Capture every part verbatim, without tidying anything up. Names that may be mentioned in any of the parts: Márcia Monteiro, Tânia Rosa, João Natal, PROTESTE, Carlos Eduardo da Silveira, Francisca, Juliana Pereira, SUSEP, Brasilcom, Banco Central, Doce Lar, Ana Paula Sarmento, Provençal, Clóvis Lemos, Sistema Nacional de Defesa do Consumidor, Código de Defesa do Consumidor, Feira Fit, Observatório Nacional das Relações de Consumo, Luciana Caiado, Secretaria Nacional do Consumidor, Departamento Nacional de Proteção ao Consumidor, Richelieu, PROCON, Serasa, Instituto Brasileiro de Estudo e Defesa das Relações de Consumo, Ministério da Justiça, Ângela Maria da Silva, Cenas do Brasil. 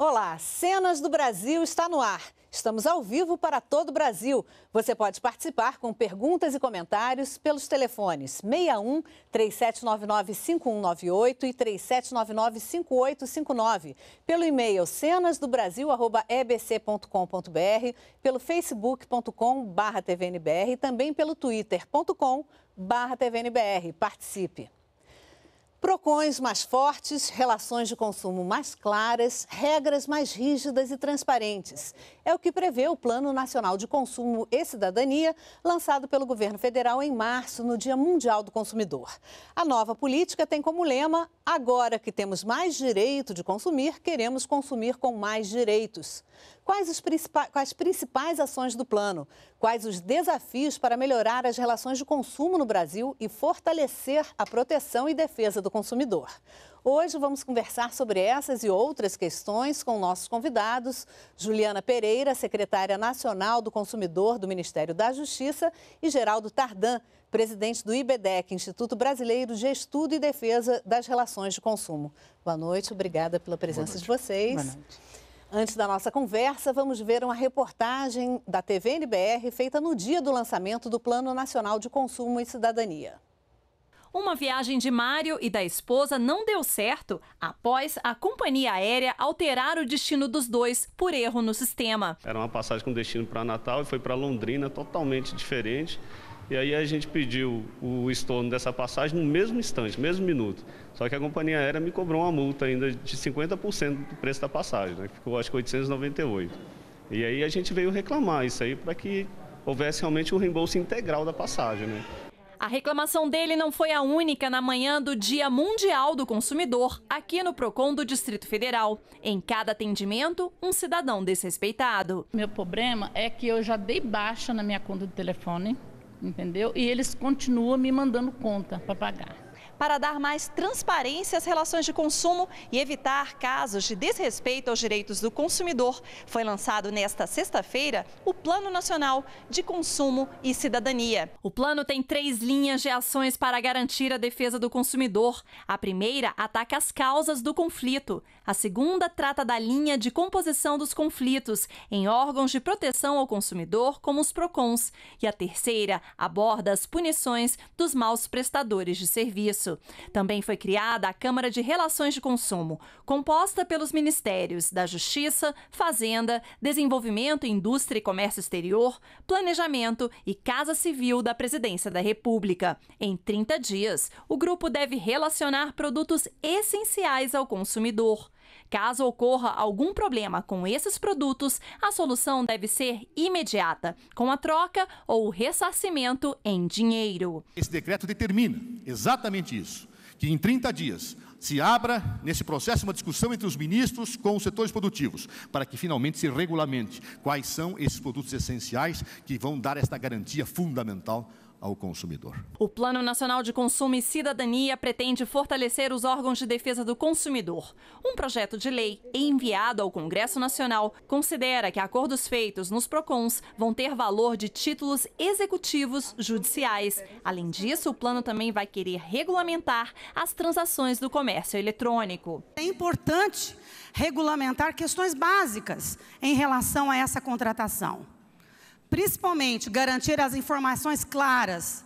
Olá, Cenas do Brasil está no ar. Estamos ao vivo para todo o Brasil. Você pode participar com perguntas e comentários pelos telefones seis um, três sete nove nove, cinco um nove oito e três sete nove nove, cinco oito cinco nove, pelo e-mail cenas do brasil arroba e b c ponto com ponto b r, pelo facebook ponto com barra t v n b r e também pelo twitter ponto com barra t v n b r. Participe! PROCONs mais fortes, relações de consumo mais claras, regras mais rígidas e transparentes. É o que prevê o Plano Nacional de Consumo e Cidadania, lançado pelo governo federal em março, no Dia Mundial do Consumidor. A nova política tem como lema: agora que temos mais direito de consumir, queremos consumir com mais direitos. Quais as principais, quais principais ações do plano? Quais os desafios para melhorar as relações de consumo no Brasil e fortalecer a proteção e defesa do consumidor? Hoje vamos conversar sobre essas e outras questões com nossos convidados, Juliana Pereira, secretária nacional do Consumidor do Ministério da Justiça, e Geraldo Tardin, presidente do I B D E C, Instituto Brasileiro de Estudo e Defesa das Relações de Consumo. Boa noite, obrigada pela presença de vocês. Boa noite. Antes da nossa conversa, vamos ver uma reportagem da T V N B R feita no dia do lançamento do Plano Nacional de Consumo e Cidadania. Uma viagem de Mário e da esposa não deu certo após a companhia aérea alterar o destino dos dois por erro no sistema. Era uma passagem com destino para Natal e foi para Londrina, totalmente diferente. E aí a gente pediu o estorno dessa passagem no mesmo instante, mesmo minuto. Só que a companhia aérea me cobrou uma multa ainda de cinquenta por cento do preço da passagem, né? Ficou acho que oitocentos e noventa e oito. E aí a gente veio reclamar isso aí para que houvesse realmente um reembolso integral da passagem, né? A reclamação dele não foi a única na manhã do Dia Mundial do Consumidor, aqui no PROCON do Distrito Federal. Em cada atendimento, um cidadão desrespeitado. Meu problema é que eu já dei baixa na minha conta de telefone, entendeu? E eles continuam me mandando conta para pagar. Para dar mais transparência às relações de consumo e evitar casos de desrespeito aos direitos do consumidor, foi lançado nesta sexta-feira o Plano Nacional de Consumo e Cidadania. O plano tem três linhas de ações para garantir a defesa do consumidor. A primeira ataca as causas do conflito. A segunda trata da linha de composição dos conflitos em órgãos de proteção ao consumidor, como os PROCONs. E a terceira aborda as punições dos maus prestadores de serviço. Também foi criada a Câmara de Relações de Consumo, composta pelos Ministérios da Justiça, Fazenda, Desenvolvimento, Indústria e Comércio Exterior, Planejamento e Casa Civil da Presidência da República. Em trinta dias, o grupo deve relacionar produtos essenciais ao consumidor. Caso ocorra algum problema com esses produtos, a solução deve ser imediata, com a troca ou o ressarcimento em dinheiro. Esse decreto determina exatamente isso, que em trinta dias se abra nesse processo uma discussão entre os ministros com os setores produtivos, para que finalmente se regulamente quais são esses produtos essenciais que vão dar esta garantia fundamental ao consumidor. O Plano Nacional de Consumo e Cidadania pretende fortalecer os órgãos de defesa do consumidor. Um projeto de lei enviado ao Congresso Nacional considera que acordos feitos nos PROCONs vão ter valor de títulos executivos judiciais. Além disso, o plano também vai querer regulamentar as transações do comércio eletrônico. É importante regulamentar questões básicas em relação a essa contratação. Principalmente, garantir as informações claras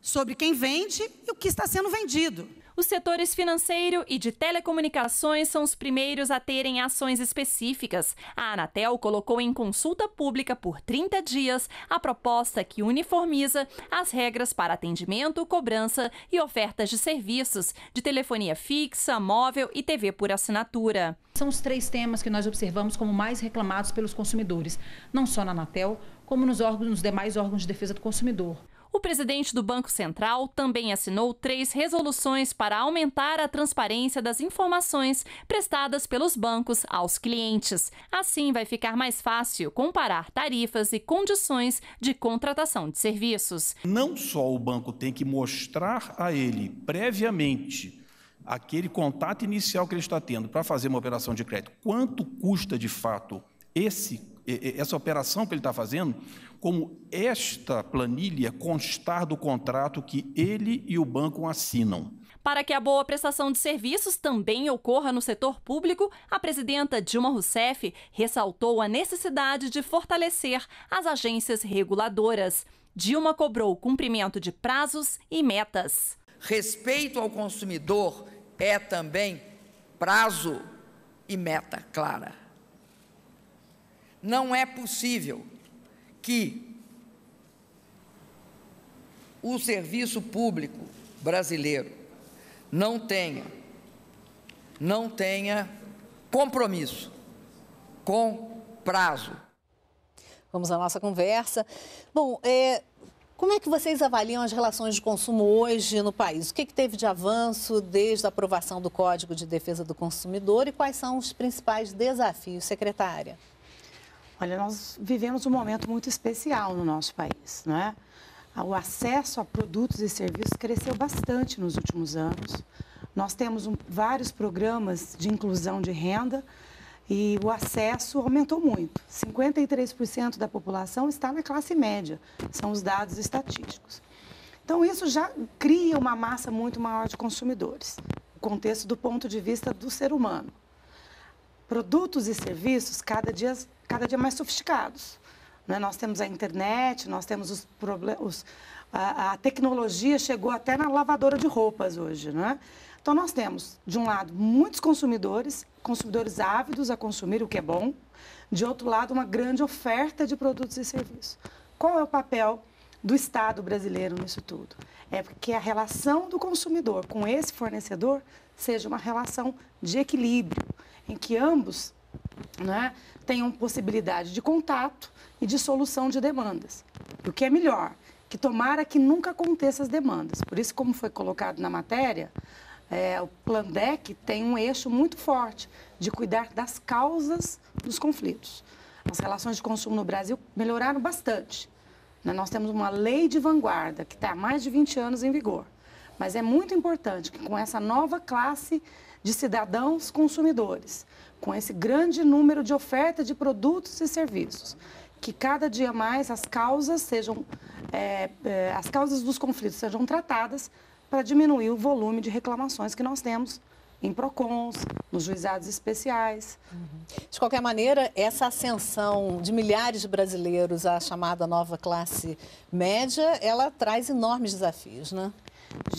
sobre quem vende e o que está sendo vendido. Os setores financeiro e de telecomunicações são os primeiros a terem ações específicas. A Anatel colocou em consulta pública por trinta dias a proposta que uniformiza as regras para atendimento, cobrança e ofertas de serviços de telefonia fixa, móvel e T V por assinatura. São os três temas que nós observamos como mais reclamados pelos consumidores, não só na Anatel, como nos órgãos, nos demais órgãos de defesa do consumidor. O presidente do Banco Central também assinou três resoluções para aumentar a transparência das informações prestadas pelos bancos aos clientes. Assim, vai ficar mais fácil comparar tarifas e condições de contratação de serviços. Não só o banco tem que mostrar a ele previamente aquele contato inicial que ele está tendo para fazer uma operação de crédito, quanto custa de fato esse, essa operação que ele está fazendo, como esta planilha constar do contrato que ele e o banco assinam. Para que a boa prestação de serviços também ocorra no setor público, a presidenta Dilma Rousseff ressaltou a necessidade de fortalecer as agências reguladoras. Dilma cobrou o cumprimento de prazos e metas. Respeito ao consumidor é também prazo e meta clara. Não é possível que o serviço público brasileiro não tenha, não tenha compromisso com prazo. Vamos à nossa conversa. Bom, é, como é que vocês avaliam as relações de consumo hoje no país? O que, que teve de avanço desde a aprovação do Código de Defesa do Consumidor e quais são os principais desafios, secretária? Olha, nós vivemos um momento muito especial no nosso país, não é? O acesso a produtos e serviços cresceu bastante nos últimos anos. Nós temos um, vários programas de inclusão de renda e o acesso aumentou muito. cinquenta e três por cento da população está na classe média, são os dados estatísticos. Então, isso já cria uma massa muito maior de consumidores, no contexto do ponto de vista do ser humano. Produtos e serviços cada dia, cada dia mais sofisticados. Nós temos a internet, nós temos os problemas, a, a tecnologia chegou até na lavadora de roupas hoje, né? Então, nós temos, de um lado, muitos consumidores, consumidores ávidos a consumir, o que é bom. De outro lado, uma grande oferta de produtos e serviços. Qual é o papel do Estado brasileiro nisso tudo? É que a relação do consumidor com esse fornecedor seja uma relação de equilíbrio, em que ambos, né, tenham possibilidade de contato e de solução de demandas. O que é melhor, que tomara que nunca aconteça as demandas. Por isso, como foi colocado na matéria, é, o Plandec tem um eixo muito forte de cuidar das causas dos conflitos. As relações de consumo no Brasil melhoraram bastante. Nós temos uma lei de vanguarda que está há mais de vinte anos em vigor. Mas é muito importante que com essa nova classe de cidadãos consumidores, com esse grande número de oferta de produtos e serviços, que cada dia mais as causas sejam, é, é, as causas dos conflitos sejam tratadas para diminuir o volume de reclamações que nós temos em PROCONs, nos juizados especiais. Uhum. De qualquer maneira, essa ascensão de milhares de brasileiros à chamada nova classe média, ela traz enormes desafios, né?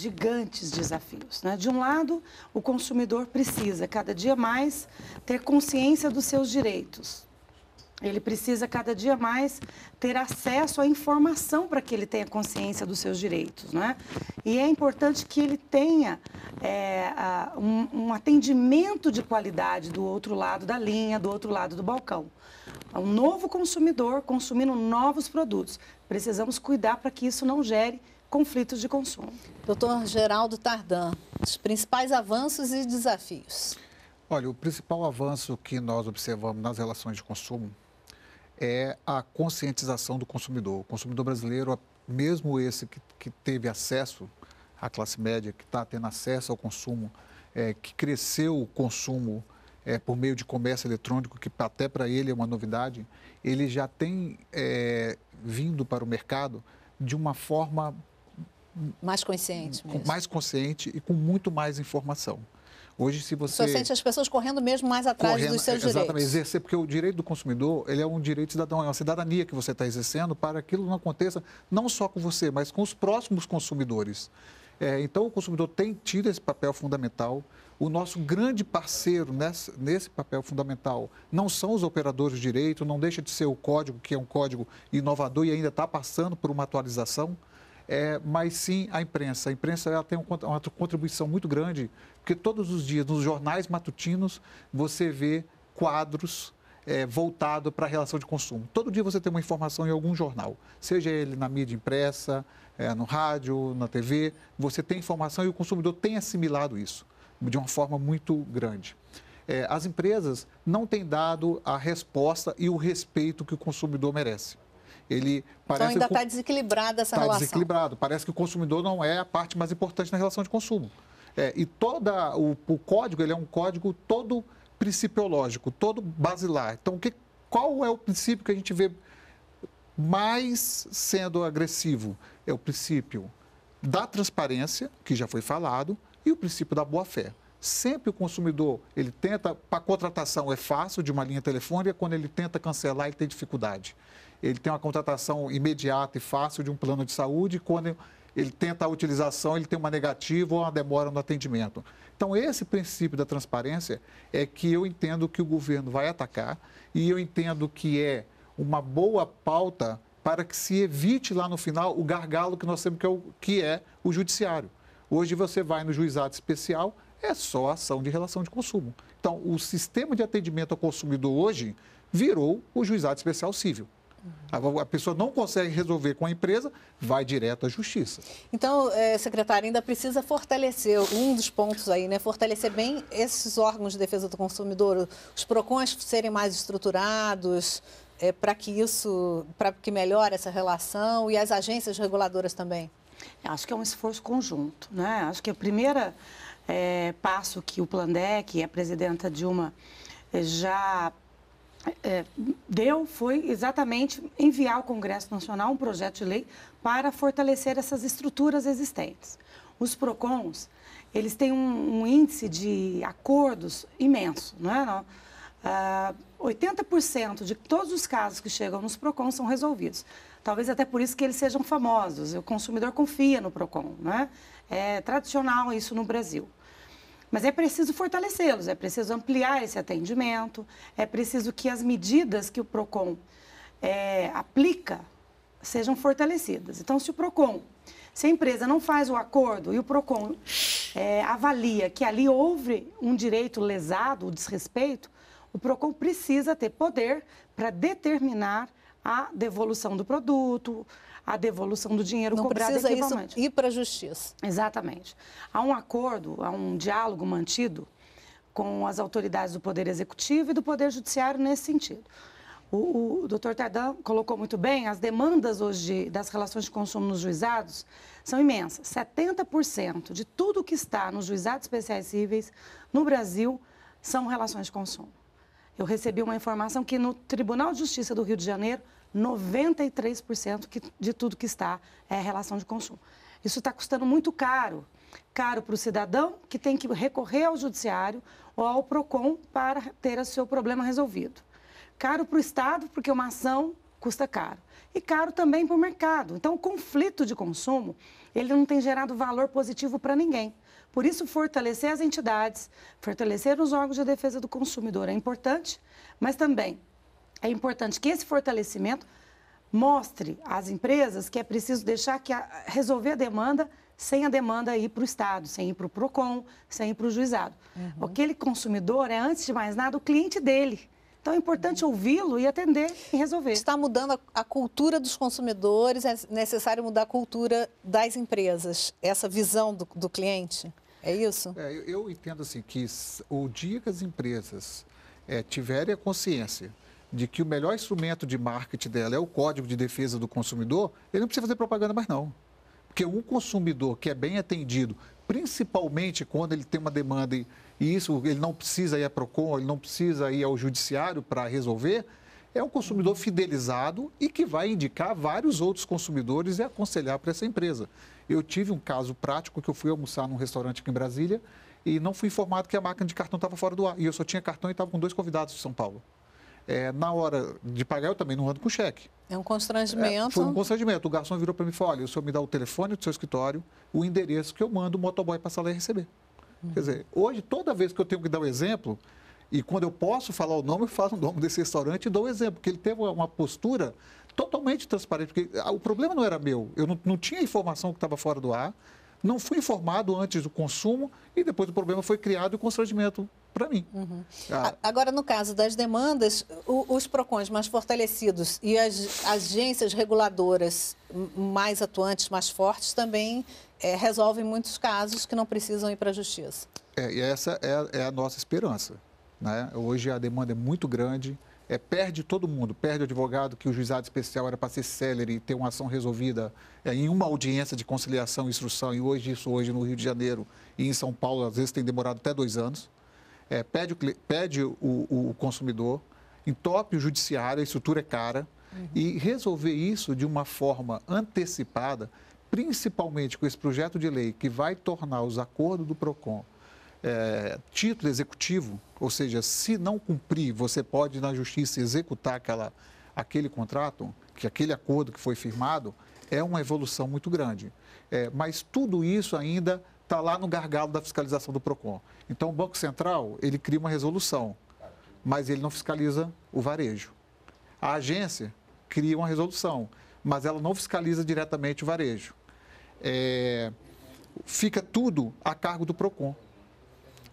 Gigantes desafios, né? De um lado, o consumidor precisa cada dia mais ter consciência dos seus direitos. Ele precisa cada dia mais ter acesso à informação para que ele tenha consciência dos seus direitos, né? E é importante que ele tenha é, um, um atendimento de qualidade do outro lado da linha, do outro lado do balcão. Um novo consumidor consumindo novos produtos. Precisamos cuidar para que isso não gere conflitos de consumo. Doutor Geraldo Tardin, os principais avanços e desafios. Olha, o principal avanço que nós observamos nas relações de consumo é a conscientização do consumidor. O consumidor brasileiro, mesmo esse que, que teve acesso à classe média, que está tendo acesso ao consumo, é, que cresceu o consumo é, por meio de comércio eletrônico, que até para ele é uma novidade, ele já tem é, vindo para o mercado de uma forma mais consciente mesmo. Mais consciente e com muito mais informação. Hoje, se você... Você sente as pessoas correndo mesmo mais atrás correndo, dos seus exatamente, direitos. Exatamente, exercer, porque o direito do consumidor, ele é um direito cidadão, é uma cidadania que você está exercendo para que aquilo não aconteça não só com você, mas com os próximos consumidores. É, então, o consumidor tem tido esse papel fundamental. O nosso grande parceiro nesse, nesse papel fundamental não são os operadores de direito, não deixa de ser o código, que é um código inovador e ainda está passando por uma atualização. É, mas sim a imprensa. A imprensa ela tem uma contribuição muito grande, porque todos os dias, nos jornais matutinos, você vê quadros é, voltados para a relação de consumo. Todo dia você tem uma informação em algum jornal, seja ele na mídia impressa, é, no rádio, na T V, você tem informação e o consumidor tem assimilado isso de uma forma muito grande. É, as empresas não têm dado a resposta e o respeito que o consumidor merece. Ele parece então ainda está desequilibrada essa tá relação. Está desequilibrado. Parece que o consumidor não é a parte mais importante na relação de consumo. É, e toda o, o código, ele é um código todo principiológico, todo basilar. Então, que, qual é o princípio que a gente vê mais sendo agressivo? É o princípio da transparência, que já foi falado, E o princípio da boa-fé. Sempre o consumidor, ele tenta, para contratação é fácil de uma linha telefônica, quando ele tenta cancelar, ele tem dificuldade. Ele tem uma contratação imediata e fácil de um plano de saúde, quando ele tenta a utilização, ele tem uma negativa ou uma demora no atendimento. Então, esse princípio da transparência é que eu entendo que o governo vai atacar e eu entendo que é uma boa pauta para que se evite lá no final o gargalo que nós temos, que é o, que é o judiciário. Hoje você vai no juizado especial, é só ação de relação de consumo. Então, o sistema de atendimento ao consumidor hoje virou o juizado especial civil. Uhum. A, a pessoa não consegue resolver com a empresa, vai direto à justiça. Então, eh, secretário, ainda precisa fortalecer, um dos pontos aí, né? Fortalecer bem esses órgãos de defesa do consumidor, os PROCONs serem mais estruturados, eh, para que isso, para que melhore essa relação, e as agências reguladoras também. Acho que é um esforço conjunto, né? Acho que a primeira... É, passo que o Plandec e a presidenta Dilma já é, deu foi exatamente enviar ao Congresso Nacional um projeto de lei para fortalecer essas estruturas existentes. Os PROCONs, eles têm um, um índice de acordos imenso, não é? Não? Ah, oitenta por cento de todos os casos que chegam nos PROCONs são resolvidos. Talvez até por isso que eles sejam famosos. O consumidor confia no PROCON, né? É tradicional isso no Brasil. Mas é preciso fortalecê-los, é preciso ampliar esse atendimento, é preciso que as medidas que o PROCON é, aplica sejam fortalecidas. Então, se o PROCON, se a empresa não faz o acordo e o PROCON é, avalia que ali houve um direito lesado, o desrespeito, o PROCON precisa ter poder para determinar a devolução do produto, a devolução do dinheiro não cobrado equivalente. Não precisa isso ir para a justiça. Exatamente. Há um acordo, há um diálogo mantido com as autoridades do Poder Executivo e do Poder Judiciário nesse sentido. O, o doutor Tardin colocou muito bem, as demandas hoje de, das relações de consumo nos juizados são imensas. setenta por cento de tudo que está nos juizados especiais cíveis no Brasil são relações de consumo. Eu recebi uma informação que no Tribunal de Justiça do Rio de Janeiro, noventa e três por cento de tudo que está é relação de consumo. Isso está custando muito caro. Caro para o cidadão que tem que recorrer ao judiciário ou ao PROCON para ter o seu problema resolvido. Caro para o Estado, porque uma ação custa caro. E caro também para o mercado. Então, o conflito de consumo, ele não tem gerado valor positivo para ninguém. Por isso, fortalecer as entidades, fortalecer os órgãos de defesa do consumidor é importante, mas também é importante que esse fortalecimento mostre às empresas que é preciso deixar que a, resolver a demanda sem a demanda ir para o Estado, sem ir para o PROCON, sem ir para o juizado. Uhum. Aquele consumidor é, antes de mais nada, o cliente dele. Então, é importante ouvi-lo e atender e resolver. Está mudando a, a cultura dos consumidores, é necessário mudar a cultura das empresas, essa visão do, do cliente, é isso? É, eu, eu entendo assim, que o dia que as empresas é, tiverem a consciência de que o melhor instrumento de marketing dela é o Código de Defesa do Consumidor, ele não precisa fazer propaganda mais não. Porque um consumidor que é bem atendido, principalmente quando ele tem uma demanda e isso ele não precisa ir a PROCON, ele não precisa ir ao judiciário para resolver, é um consumidor fidelizado e que vai indicar vários outros consumidores e aconselhar para essa empresa. Eu tive um caso prático que eu fui almoçar num restaurante aqui em Brasília e não fui informado que a máquina de cartão estava fora do ar. E eu só tinha cartão e estava com dois convidados de São Paulo. É, na hora de pagar, eu também não ando com cheque. É um constrangimento. É, foi um constrangimento. O garçom virou para mim e falou, olha, o senhor me dá o telefone do seu escritório, o endereço que eu mando o motoboy passar lá e receber. Uhum. Quer dizer, hoje, toda vez que eu tenho que dar o exemplo, e quando eu posso falar o nome, eu falo o nome desse restaurante e dou o exemplo, porque ele teve uma postura totalmente transparente, porque o problema não era meu, eu não, não tinha informação que estava fora do ar, não fui informado antes do consumo e depois o problema foi criado e o constrangimento para mim. Uhum. Ah. Agora, no caso das demandas, os PROCONs mais fortalecidos e as agências reguladoras mais atuantes, mais fortes, também é, resolvem muitos casos que não precisam ir para a justiça. É, e essa é, é a nossa esperança, né? Hoje a demanda é muito grande, é, perde todo mundo, perde o advogado, que o juizado especial era para ser célere e ter uma ação resolvida é, em uma audiência de conciliação e instrução, e hoje isso hoje no Rio de Janeiro e em São Paulo, às vezes tem demorado até dois anos. É, pede, pede o, o consumidor, entope o judiciário, a estrutura é cara, uhum. E resolver isso de uma forma antecipada principalmente com esse projeto de lei que vai tornar os acordos do PROCON é, título executivo, ou seja, se não cumprir, você pode ir na justiça executar aquela, aquele contrato, que aquele acordo que foi firmado, é uma evolução muito grande. É, mas tudo isso ainda está lá no gargalo da fiscalização do PROCON. Então, o Banco Central, ele cria uma resolução, mas ele não fiscaliza o varejo. A agência cria uma resolução, mas ela não fiscaliza diretamente o varejo. É, fica tudo a cargo do PROCON.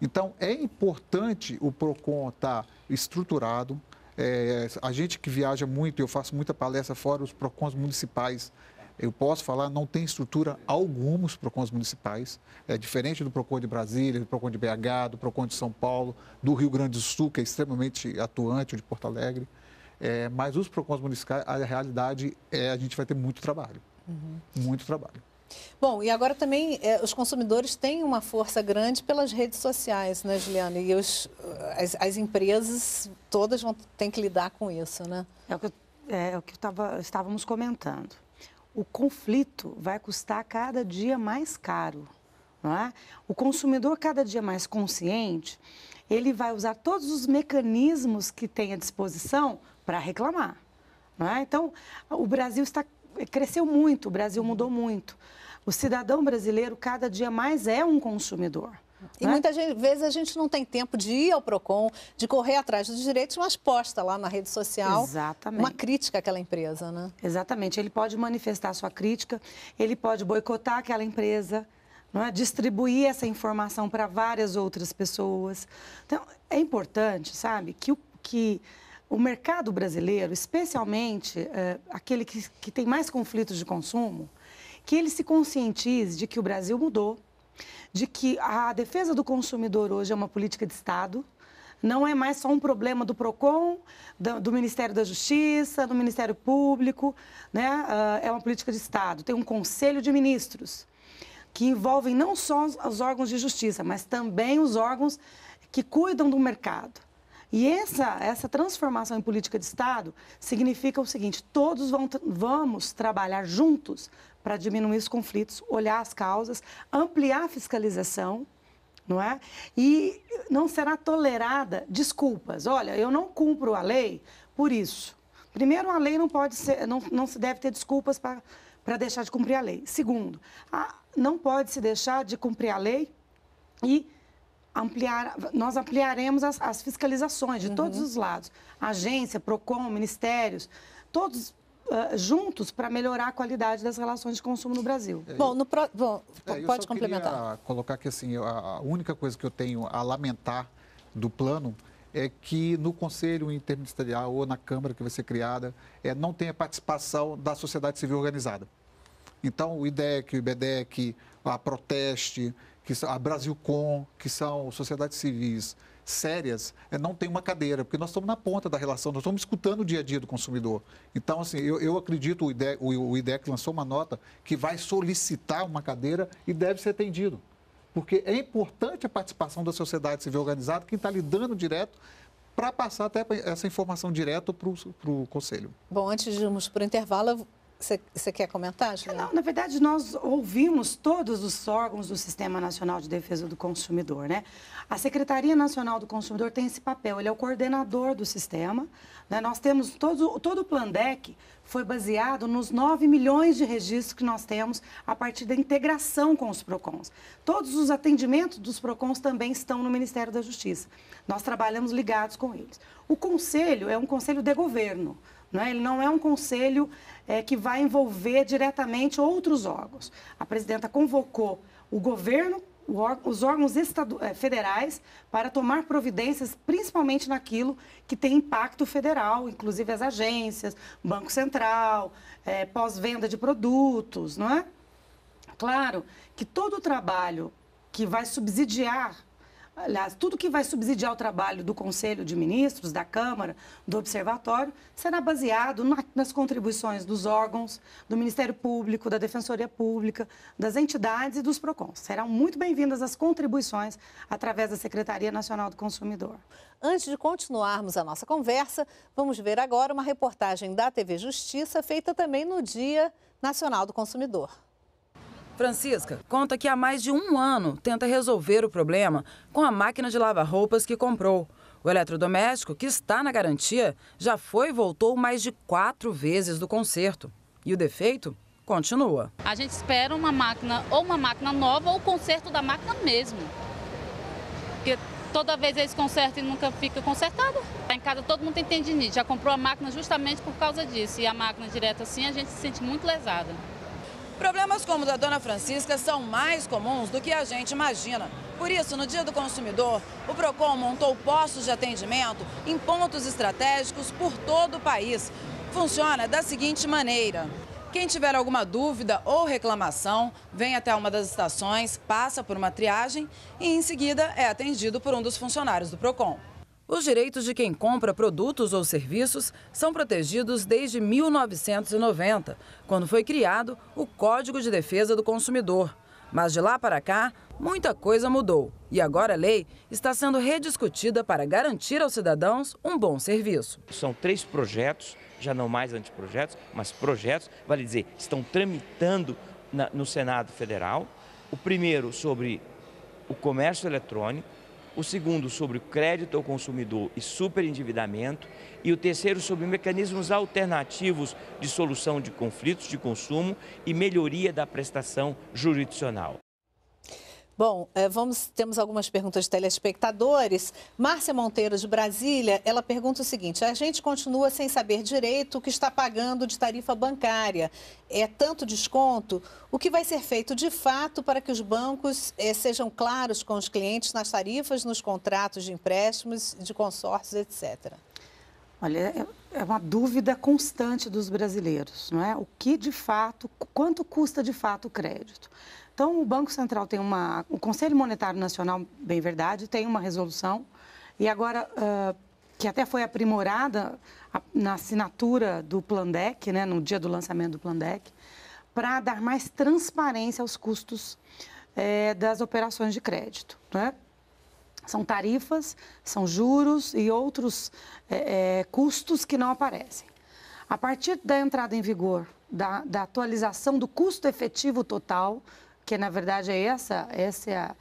Então, é importante o PROCON estar estruturado. É, a gente que viaja muito, eu faço muita palestra fora, os PROCONs municipais, eu posso falar, não tem estrutura alguma os PROCONs municipais. É diferente do PROCON de Brasília, do PROCON de B H, do PROCON de São Paulo, do Rio Grande do Sul, que é extremamente atuante, ou de Porto Alegre. É, mas os PROCONs municipais, a realidade é a gente vai ter muito trabalho, uhum. muito trabalho. Bom, e agora também eh, os consumidores têm uma força grande pelas redes sociais, né, Juliana? E os, as, as empresas todas vão ter que lidar com isso, né? É o que, é, é o que tava, estávamos comentando. O conflito vai custar cada dia mais caro, não é? O consumidor cada dia mais consciente, ele vai usar todos os mecanismos que tem à disposição para reclamar, não é? Então, o Brasil está cresceu muito, o Brasil mudou muito. O cidadão brasileiro, cada dia mais, é um consumidor. E né? muitas vezes a gente não tem tempo de ir ao PROCON, de correr atrás dos direitos, mas posta lá na rede social Exatamente. uma crítica àquela empresa, né? Exatamente. Ele pode manifestar sua crítica, ele pode boicotar aquela empresa, não é? Distribuir essa informação para várias outras pessoas. Então, é importante, sabe, que o que... O mercado brasileiro, especialmente é, aquele que, que tem mais conflitos de consumo, que ele se conscientize de que o Brasil mudou, de que a defesa do consumidor hoje é uma política de Estado, não é mais só um problema do PROCON, do, do Ministério da Justiça, do Ministério Público, né? É uma política de Estado. Tem um Conselho de Ministros que envolvem não só os, os órgãos de justiça, mas também os órgãos que cuidam do mercado. E essa, essa transformação em política de Estado significa o seguinte, todos vão, vamos trabalhar juntos para diminuir os conflitos, olhar as causas, ampliar a fiscalização, não é? E não será tolerada desculpas. Olha, eu não cumpro a lei por isso. Primeiro, a lei não pode ser, não, não se deve ter desculpas para deixar de cumprir a lei. Segundo, a, não pode se deixar de cumprir a lei e... Ampliar, nós ampliaremos as, as fiscalizações de todos uhum. os lados, agência, PROCON, ministérios, todos uh, juntos para melhorar a qualidade das relações de consumo no Brasil. É, bom, no pro... bom é, pode eu complementar. Queria colocar que assim, a única coisa que eu tenho a lamentar do plano é que no Conselho Interministerial ou na Câmara que vai ser criada é, não tenha participação da sociedade civil organizada. Então, o IDEC, o I B D E C, a PROTESTE, que são, a Brasilcom, que são sociedades civis sérias, não tem uma cadeira, porque nós estamos na ponta da relação, nós estamos escutando o dia a dia do consumidor. Então, assim, eu, eu acredito, o IDEC, o IDEC lançou uma nota que vai solicitar uma cadeira e deve ser atendido, porque é importante a participação da sociedade civil organizada, quem está lidando direto, para passar até essa informação direto para o Conselho. Bom, antes de irmos para o intervalo... Você quer comentar, Juliana? Não, na verdade, nós ouvimos todos os órgãos do Sistema Nacional de Defesa do Consumidor, né? A Secretaria Nacional do Consumidor tem esse papel, ele é o coordenador do sistema, né? Nós temos, todo, todo o Plandec foi baseado nos nove milhões de registros que nós temos a partir da integração com os PROCONs. Todos os atendimentos dos PROCONs também estão no Ministério da Justiça. Nós trabalhamos ligados com eles. O Conselho é um conselho de governo. Não é? Ele não é um conselho é, que vai envolver diretamente outros órgãos. A presidenta convocou o governo, o or, os órgãos estadu, é, federais para tomar providências, principalmente naquilo que tem impacto federal, inclusive as agências, Banco Central, é, pós-venda de produtos, não é? Claro que todo o trabalho que vai subsidiar Aliás, tudo que vai subsidiar o trabalho do Conselho de Ministros, da Câmara, do Observatório, será baseado nas contribuições dos órgãos, do Ministério Público, da Defensoria Pública, das entidades e dos PROCONs. Serão muito bem-vindas as contribuições através da Secretaria Nacional do Consumidor. Antes de continuarmos a nossa conversa, vamos ver agora uma reportagem da T V Justiça, feita também no Dia Nacional do Consumidor. Francisca conta que há mais de um ano tenta resolver o problema com a máquina de lavar roupas que comprou. O eletrodoméstico, que está na garantia, já foi e voltou mais de quatro vezes do conserto. E o defeito continua. A gente espera uma máquina, ou uma máquina nova, ou o conserto da máquina mesmo. Porque toda vez eles consertam e nunca fica consertado. Em casa todo mundo tem tendinite, já comprou a máquina justamente por causa disso. E a máquina direta assim, a gente se sente muito lesada. Problemas como o da dona Francisca são mais comuns do que a gente imagina. Por isso, no Dia do Consumidor, o PROCON montou postos de atendimento em pontos estratégicos por todo o país. Funciona da seguinte maneira. Quem tiver alguma dúvida ou reclamação, vem até uma das estações, passa por uma triagem e, em seguida, é atendido por um dos funcionários do PROCON. Os direitos de quem compra produtos ou serviços são protegidos desde mil novecentos e noventa, quando foi criado o Código de Defesa do Consumidor. Mas de lá para cá, muita coisa mudou e agora a lei está sendo rediscutida para garantir aos cidadãos um bom serviço. São três projetos. Já não mais anteprojetos, mas projetos, vale dizer, estão tramitando na, no Senado Federal. O primeiro sobre o comércio eletrônico, o segundo sobre o crédito ao consumidor e superendividamento e o terceiro sobre mecanismos alternativos de solução de conflitos de consumo e melhoria da prestação jurisdicional. Bom, vamos, temos algumas perguntas de telespectadores. Márcia Monteiro, de Brasília, ela pergunta o seguinte: a gente continua sem saber direito o que está pagando de tarifa bancária. É tanto desconto? O que vai ser feito de fato para que os bancos eh, sejam claros com os clientes nas tarifas, nos contratos de empréstimos, de consórcios, etcétera? Olha, é uma dúvida constante dos brasileiros, não é? O que de fato, quanto custa de fato o crédito? Então, o Banco Central tem uma... O Conselho Monetário Nacional, bem verdade, tem uma resolução e agora, uh, que até foi aprimorada na assinatura do Plandec, né, no dia do lançamento do Plandec, para dar mais transparência aos custos eh, das operações de crédito, né? São tarifas, são juros e outros eh, eh, custos que não aparecem. A partir da entrada em vigor da, da atualização do custo efetivo total, que na verdade é essa, esse é,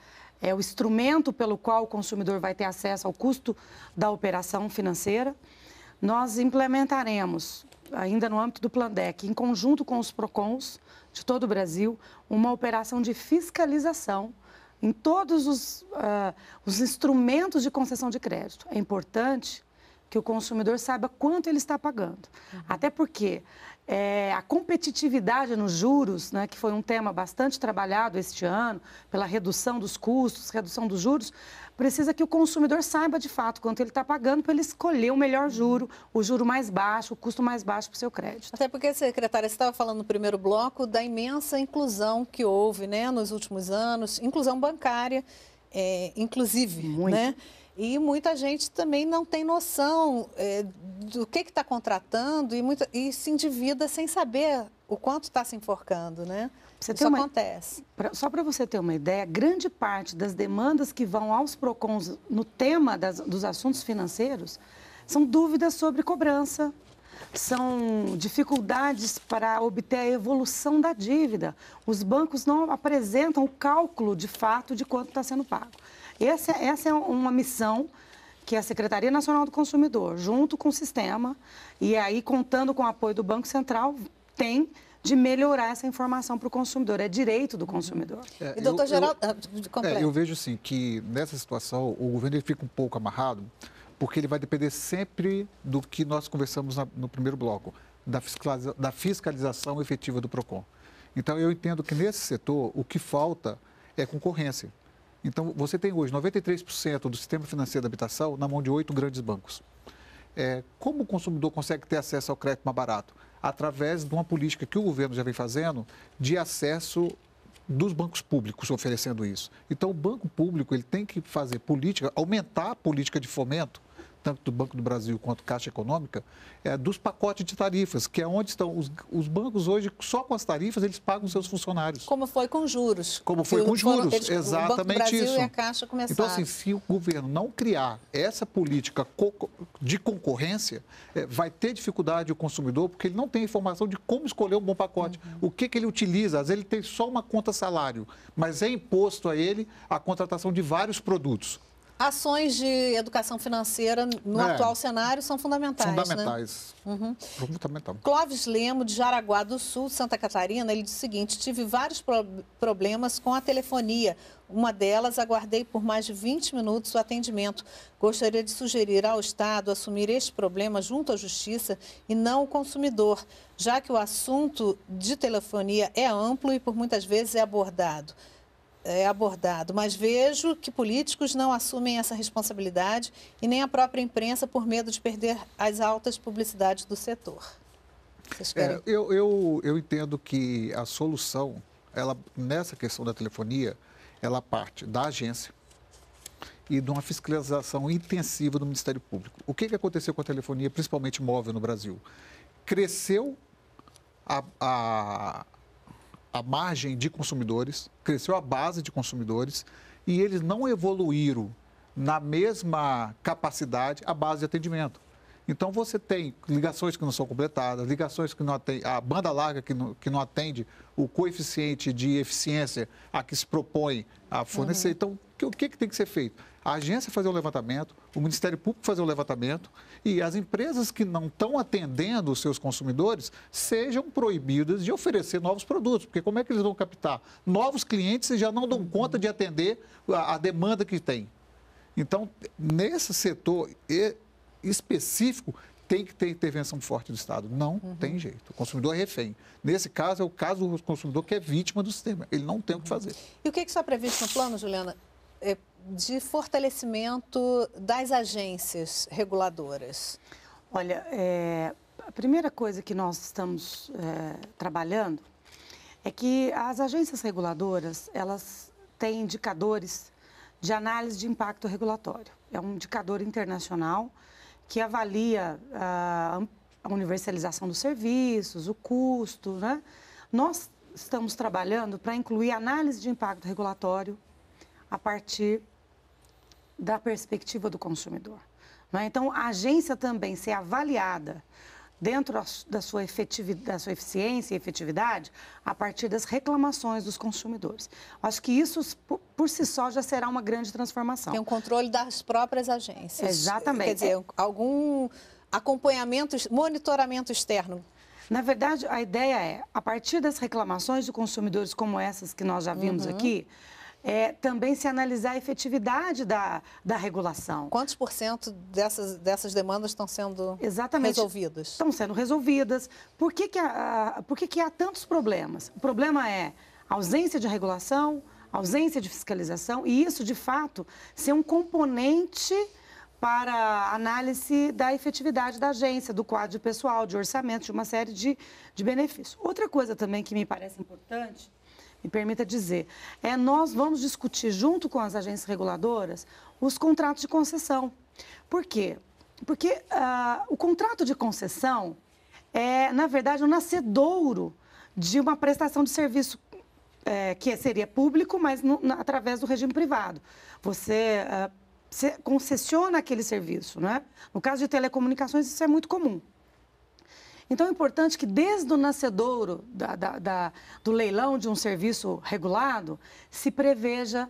é o instrumento pelo qual o consumidor vai ter acesso ao custo da operação financeira, nós implementaremos, ainda no âmbito do Plandec, em conjunto com os PROCONs de todo o Brasil, uma operação de fiscalização em todos os, uh, os instrumentos de concessão de crédito. É importante que o consumidor saiba quanto ele está pagando, uhum. Até porque... É, a competitividade nos juros, né, que foi um tema bastante trabalhado este ano, pela redução dos custos, redução dos juros, precisa que o consumidor saiba de fato quanto ele está pagando para ele escolher o melhor juro, o juro mais baixo, o custo mais baixo para o seu crédito. Até porque, secretária, você estava falando no primeiro bloco da imensa inclusão que houve, né, nos últimos anos, inclusão bancária, é, inclusive, muito, né? E muita gente também não tem noção é, do que está contratando e, muita, e se endivida sem saber o quanto está se enforcando, né? Você Isso uma, acontece. Pra, só para você ter uma ideia, grande parte das demandas que vão aos PROCONs no tema das, dos assuntos financeiros são dúvidas sobre cobrança, são dificuldades para obter a evolução da dívida. Os bancos não apresentam o cálculo de fato de quanto está sendo pago. Essa, essa é uma missão que a Secretaria Nacional do Consumidor, junto com o sistema, e aí contando com o apoio do Banco Central, tem de melhorar essa informação para o consumidor. É direito do consumidor. É, e, doutor Geraldo, eu, é, eu vejo assim, que nessa situação o governo ele fica um pouco amarrado, porque ele vai depender sempre do que nós conversamos na, no primeiro bloco, da, fiscaliza, da fiscalização efetiva do PROCON. Então, eu entendo que nesse setor o que falta é concorrência. Então, você tem hoje noventa e três por cento do sistema financeiro da habitação na mão de oito grandes bancos. É, como o consumidor consegue ter acesso ao crédito mais barato? Através de uma política que o governo já vem fazendo de acesso dos bancos públicos oferecendo isso. Então, o banco público ele tem que fazer política, aumentar a política de fomento tanto do Banco do Brasil quanto Caixa Econômica, é, dos pacotes de tarifas, que é onde estão os, os bancos hoje, só com as tarifas eles pagam seus funcionários. Como foi com juros. Como foi com juros, eles, exatamente o Banco do Brasil isso. E a Caixa começaram. Então, assim, se o governo não criar essa política de concorrência, é, vai ter dificuldade o consumidor, porque ele não tem informação de como escolher um bom pacote, uhum. o que, que ele utiliza. Às vezes ele tem só uma conta salário, mas é imposto a ele a contratação de vários produtos. Ações de educação financeira no é, atual cenário são fundamentais, Fundamentais. Né? Uhum. Fundamental. Clóvis Lemos, de Jaraguá do Sul, Santa Catarina, ele diz o seguinte: tive vários pro problemas com a telefonia. Uma delas, aguardei por mais de vinte minutos o atendimento. Gostaria de sugerir ao Estado assumir este problema junto à Justiça e não o consumidor, já que o assunto de telefonia é amplo e por muitas vezes é abordado. É abordado, mas vejo que políticos não assumem essa responsabilidade e nem a própria imprensa por medo de perder as altas publicidades do setor. Vocês querem? É, eu, eu, eu entendo que a solução, ela, nessa questão da telefonia, ela parte da agência e de uma fiscalização intensiva do Ministério Público. O que, que aconteceu com a telefonia, principalmente móvel no Brasil? Cresceu a... a a margem de consumidores, cresceu a base de consumidores e eles não evoluíram na mesma capacidade a base de atendimento. Então, você tem ligações que não são completadas, ligações que não atendem, a banda larga que não, que não atende o coeficiente de eficiência a que se propõe a fornecer. Uhum. Então, o que, que tem que ser feito? A agência fazer um levantamento, o Ministério Público fazer um levantamento e as empresas que não estão atendendo os seus consumidores sejam proibidas de oferecer novos produtos, porque como é que eles vão captar novos clientes se já não dão conta de atender a, a demanda que tem? Então, nesse setor específico, tem que ter intervenção forte do Estado. Não uhum. tem jeito. O consumidor é refém. Nesse caso, é o caso do consumidor que é vítima do sistema. Ele não tem o que fazer. E o que, é que está previsto no plano, Juliana? É... de fortalecimento das agências reguladoras? Olha, é, a primeira coisa que nós estamos é, trabalhando é que as agências reguladoras, elas têm indicadores de análise de impacto regulatório. É um indicador internacional que avalia a, a universalização dos serviços, o custo, né? Nós estamos trabalhando para incluir análise de impacto regulatório a partir da perspectiva do consumidor. Né? Então, a agência também ser avaliada dentro da sua, efetividade, da sua eficiência e efetividade a partir das reclamações dos consumidores. Acho que isso, por si só, já será uma grande transformação. Tem um controle das próprias agências. Exatamente. Quer dizer, algum acompanhamento, monitoramento externo. Na verdade, a ideia é, a partir das reclamações de consumidores como essas que nós já vimos uhum. aqui, É, também se analisar a efetividade da, da regulação. Quantos por cento dessas, dessas demandas estão sendo Exatamente. resolvidas? Estão sendo resolvidas. Por que que, a, por que que há tantos problemas? O problema é ausência de regulação, ausência de fiscalização e isso, de fato, ser um componente para análise da efetividade da agência, do quadro de pessoal, de orçamento, de uma série de, de benefícios. Outra coisa também que me parece importante... me permita dizer, é nós vamos discutir junto com as agências reguladoras os contratos de concessão. Por quê? Porque uh, o contrato de concessão é, na verdade, o nascedouro de uma prestação de serviço é, que seria público, mas no, na, através do regime privado. Você, uh, você concessiona aquele serviço, né? No caso de telecomunicações, isso é muito comum. Então, é importante que desde o nascedouro da, da, da, do leilão de um serviço regulado, se preveja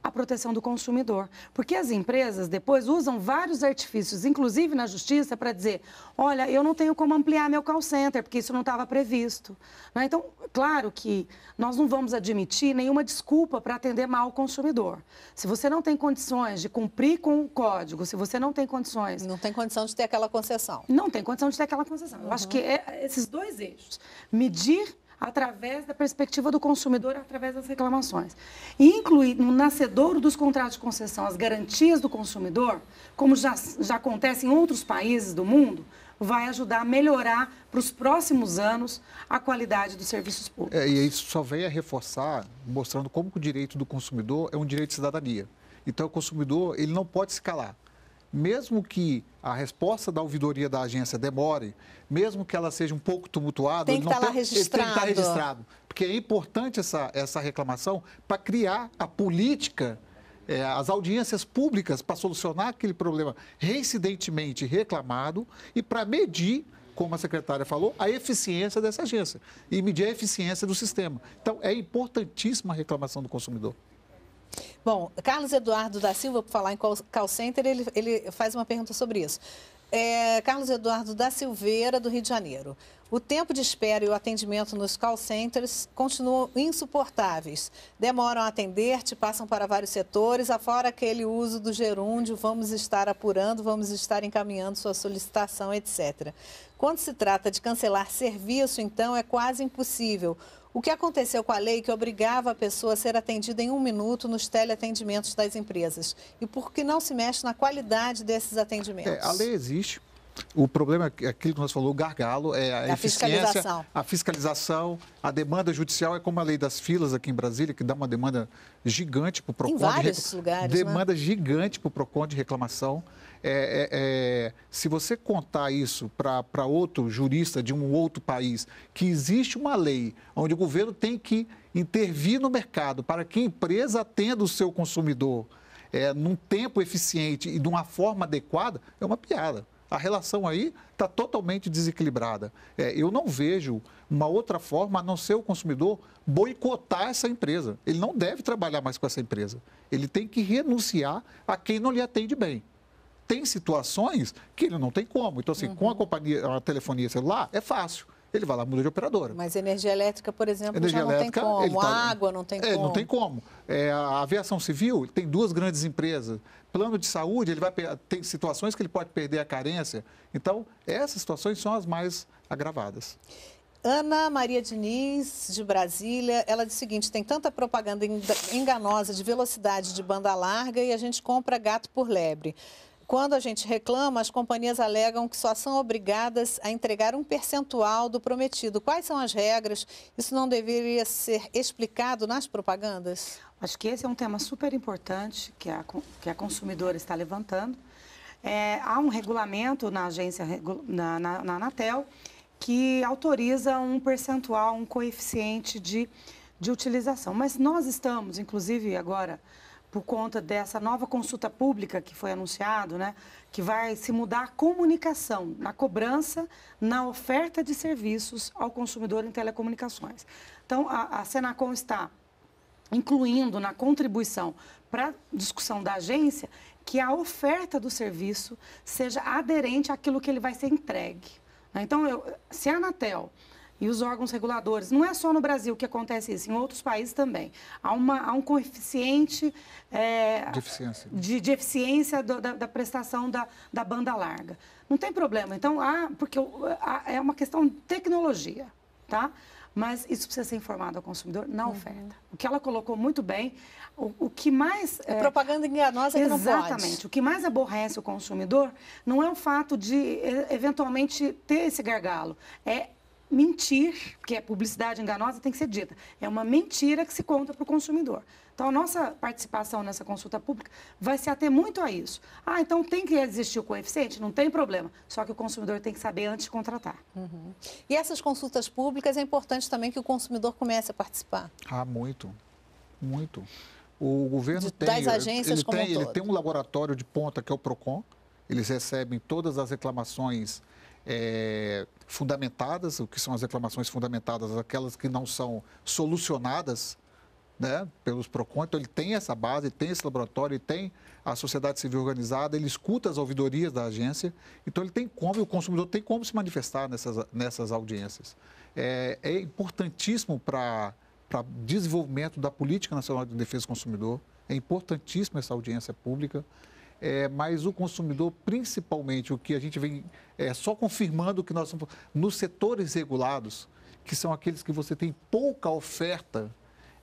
a proteção do consumidor. Porque as empresas depois usam vários artifícios, inclusive na justiça, para dizer, olha, eu não tenho como ampliar meu call center, porque isso não estava previsto. Né? Então, claro que nós não vamos admitir nenhuma desculpa para atender mal o consumidor. Se você não tem condições de cumprir com o código, se você não tem condições... Não tem condição de ter aquela concessão. Não tem condição de ter aquela concessão. Uhum. Eu acho que é esses dois eixos, medir... através da perspectiva do consumidor, através das reclamações. E incluir no nascedouro dos contratos de concessão as garantias do consumidor, como já, já acontece em outros países do mundo, vai ajudar a melhorar para os próximos anos a qualidade dos serviços públicos. É, e isso só vem a reforçar, mostrando como que o direito do consumidor é um direito de cidadania. Então, o consumidor ele não pode se calar. mesmo que a resposta da ouvidoria da agência demore, mesmo que ela seja um pouco tumultuada... Tem que estar lá registrado. Tem que estar registrado, porque é importante essa, essa reclamação para criar a política, é, as audiências públicas para solucionar aquele problema reincidentemente reclamado e para medir, como a secretária falou, a eficiência dessa agência e medir a eficiência do sistema. Então, é importantíssima a reclamação do consumidor. Bom, Carlos Eduardo da Silva, por falar em call center, ele, ele faz uma pergunta sobre isso. É, Carlos Eduardo da Silveira, do Rio de Janeiro. O tempo de espera e o atendimento nos call centers continuam insuportáveis. Demoram a atender, te passam para vários setores, afora aquele uso do gerúndio, vamos estar apurando, vamos estar encaminhando sua solicitação, etcétera. Quando se trata de cancelar serviço, então, é quase impossível. O que aconteceu com a lei que obrigava a pessoa a ser atendida em um minuto nos teleatendimentos das empresas? E por que não se mexe na qualidade desses atendimentos? É, a lei existe. O problema é aquilo que nós falamos, o gargalo, é a, a eficiência, fiscalização. a fiscalização, a demanda judicial, é como a lei das filas aqui em Brasília, que dá uma demanda gigante para o PROCON. Em vários de... lugares. Demanda né? gigante para o PROCON de reclamação. É, é, é... Se você contar isso para outro jurista de um outro país, que existe uma lei onde o governo tem que intervir no mercado para que a empresa atenda o seu consumidor é, num tempo eficiente e de uma forma adequada, é uma piada. A relação aí está totalmente desequilibrada. É, eu não vejo uma outra forma a não ser o consumidor boicotar essa empresa. Ele não deve trabalhar mais com essa empresa. Ele tem que renunciar a quem não lhe atende bem. Tem situações que ele não tem como. Então, assim, uhum. com a companhia, a telefonia celular, é fácil. Ele vai lá, muda de operadora. Mas energia elétrica, por exemplo, energia já não elétrica, tem como. Tá... Água não tem é, como. Não tem como. É, a aviação civil tem duas grandes empresas. Plano de saúde, ele vai tem situações que ele pode perder a carência. Então, essas situações são as mais agravadas. Ana Maria Diniz, de Brasília, ela diz o seguinte: tem tanta propaganda enganosa de velocidade de banda larga e a gente compra gato por lebre. Quando a gente reclama, as companhias alegam que só são obrigadas a entregar um percentual do prometido. Quais são as regras? Isso não deveria ser explicado nas propagandas? Acho que esse é um tema super importante que a, que a consumidora está levantando. É, há um regulamento na agência, na, na, na Anatel, que autoriza um percentual, um coeficiente de, de utilização. Mas nós estamos, inclusive agora... por conta dessa nova consulta pública que foi anunciado, né, que vai se mudar a comunicação na cobrança, na oferta de serviços ao consumidor em telecomunicações. Então, a, a Senacom está incluindo na contribuição para a discussão da agência que a oferta do serviço seja aderente àquilo que ele vai ser entregue. Então, eu, se a Anatel... e os órgãos reguladores, não é só no Brasil que acontece isso, em outros países também. Há, uma, há um coeficiente é, de eficiência, de, de eficiência do, da, da prestação da, da banda larga. Não tem problema, então, há, porque há, é uma questão de tecnologia, tá? Mas isso precisa ser informado ao consumidor na uhum. oferta. O que ela colocou muito bem, o, o que mais... É, propaganda enganosa que não pode. Exatamente. O que mais aborrece o consumidor não é o fato de, eventualmente, ter esse gargalo. É... mentir, porque é publicidade enganosa, tem que ser dita. É uma mentira que se conta para o consumidor. Então, a nossa participação nessa consulta pública vai se ater muito a isso. Ah, então tem que existir o coeficiente? Não tem problema. Só que o consumidor tem que saber antes de contratar. Uhum. E essas consultas públicas, é importante também que o consumidor comece a participar? Ah, muito. Muito. O governo de, tem... Das agências ele, como tem, um todo. Ele tem um laboratório de ponta, que é o PROCON. Eles recebem todas as reclamações... É, fundamentadas, o que são as reclamações fundamentadas, aquelas que não são solucionadas, né, pelos PROCON. Então, ele tem essa base, ele tem esse laboratório, ele tem a sociedade civil organizada, ele escuta as ouvidorias da agência, então ele tem como, o consumidor tem como se manifestar nessas, nessas audiências. É, é importantíssimo para para desenvolvimento da Política Nacional de Defesa do Consumidor, é importantíssima essa audiência pública. É, mas o consumidor, principalmente, o que a gente vem é, só confirmando que nós somos nos setores regulados, que são aqueles que você tem pouca oferta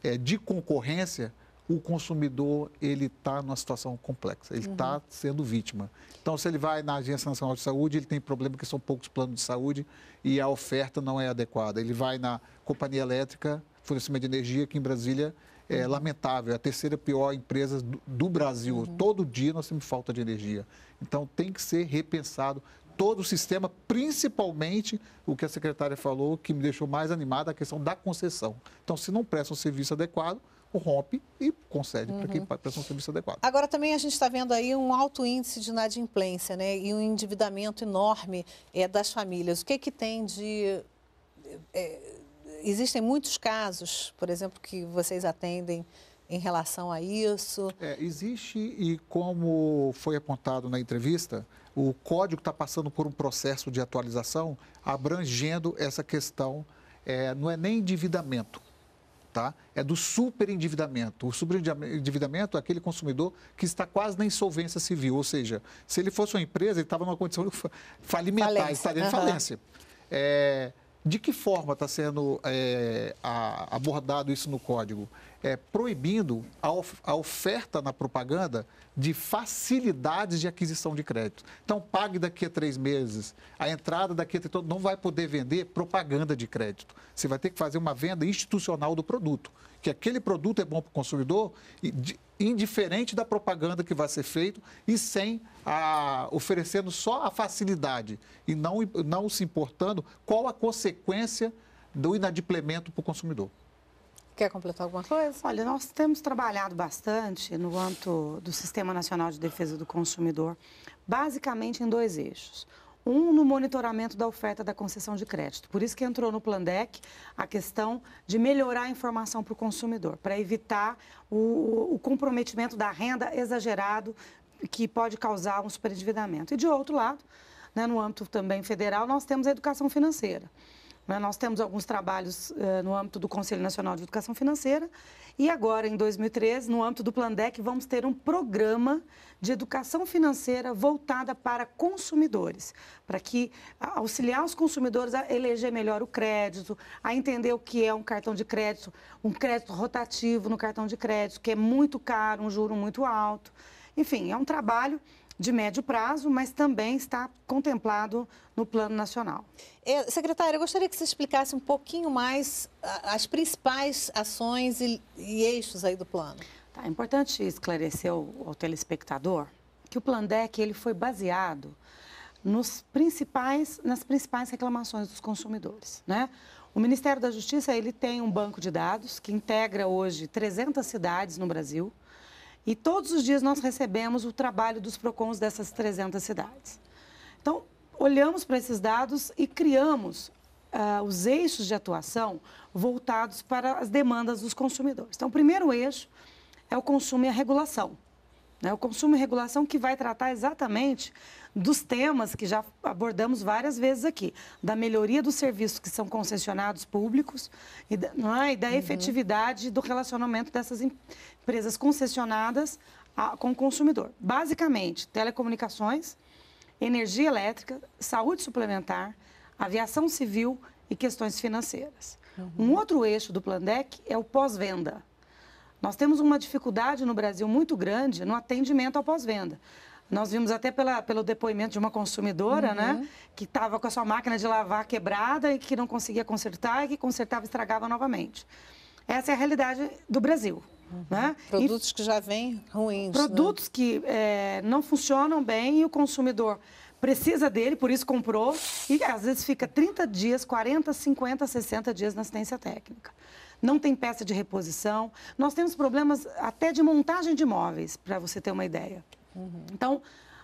é, de concorrência, o consumidor ele está numa situação complexa, ele está uhum. sendo vítima. Então, se ele vai na Agência Nacional de Saúde, ele tem problema que são poucos planos de saúde e a oferta não é adequada. Ele vai na companhia elétrica, fornecimento de energia, aqui em Brasília... é, lamentável, é a terceira pior empresa do, do Brasil. Uhum. Todo dia nós temos falta de energia. Então, tem que ser repensado todo o sistema, principalmente o que a secretária falou, que me deixou mais animada, a questão da concessão. Então, se não presta um serviço adequado, rompe e concede uhum. para quem presta um serviço adequado. Agora, também a gente está vendo aí um alto índice de inadimplência, né? E um endividamento enorme é, das famílias. O que é que tem de... É, existem muitos casos, por exemplo, que vocês atendem em relação a isso? É, existe, e como foi apontado na entrevista, o Código está passando por um processo de atualização abrangendo essa questão, é, não é nem endividamento, tá? É do superendividamento. O superendividamento é aquele consumidor que está quase na insolvência civil, ou seja, se ele fosse uma empresa, ele estava numa condição falimentar, falência. estaria em uhum. falência. É... De que forma está sendo é, a, abordado isso no Código? É, proibindo a, of, a oferta na propaganda de facilidades de aquisição de crédito. Então, pague daqui a três meses, a entrada daqui a três meses, não vai poder vender propaganda de crédito. Você vai ter que fazer uma venda institucional do produto, que aquele produto é bom para o consumidor, indiferente da propaganda que vai ser feita e sem a, oferecendo só a facilidade e não, não se importando qual a consequência do inadimplemento para o consumidor. Quer completar alguma coisa? Olha, nós temos trabalhado bastante no âmbito do Sistema Nacional de Defesa do Consumidor, basicamente em dois eixos. Um, no monitoramento da oferta da concessão de crédito. Por isso que entrou no Plandec a questão de melhorar a informação para o consumidor, para evitar o, o comprometimento da renda exagerado que pode causar um superendividamento. E, de outro lado, né, no âmbito também federal, nós temos a educação financeira. Nós temos alguns trabalhos uh, no âmbito do Conselho Nacional de Educação Financeira e agora, em dois mil e treze, no âmbito do Plandec, vamos ter um programa de educação financeira voltada para consumidores, para que a, auxiliar os consumidores a eleger melhor o crédito, a entender o que é um cartão de crédito, um crédito rotativo no cartão de crédito, que é muito caro, um juro muito alto. Enfim, é um trabalho de médio prazo, mas também está contemplado no Plano Nacional. É, secretária, eu gostaria que você explicasse um pouquinho mais as principais ações e, e eixos aí do plano. Tá, é importante esclarecer ao, ao telespectador que o Plandec ele foi baseado nos principais, nas principais reclamações dos consumidores, né? O Ministério da Justiça ele tem um banco de dados que integra hoje trezentas cidades no Brasil. E todos os dias nós recebemos o trabalho dos PROCONs dessas trezentas cidades. Então, olhamos para esses dados e criamos uh, os eixos de atuação voltados para as demandas dos consumidores. Então, o primeiro eixo é o consumo e a regulação. Né? O consumo e regulação que vai tratar exatamente dos temas que já abordamos várias vezes aqui. Da melhoria dos serviços que são concessionados públicos e da, não é? e da uhum. efetividade do relacionamento dessas empresas. empresas concessionadas a, com o consumidor. Basicamente, telecomunicações, energia elétrica, saúde suplementar, aviação civil e questões financeiras. Uhum. Um outro eixo do Plandec é o pós-venda. Nós temos uma dificuldade no Brasil muito grande no atendimento ao pós-venda. Nós vimos até pela, pelo depoimento de uma consumidora, uhum. né, que estava com a sua máquina de lavar quebrada e que não conseguia consertar e que consertava e estragava novamente. Essa é a realidade do Brasil. Uhum. Né? Produtos e, que já vêm ruins. Produtos né? que é, não funcionam bem e o consumidor precisa dele, por isso comprou, e às vezes fica trinta dias, quarenta, cinquenta, sessenta dias na assistência técnica. Não tem peça de reposição. Nós temos problemas até de montagem de imóveis, para você ter uma ideia. Uhum. Então,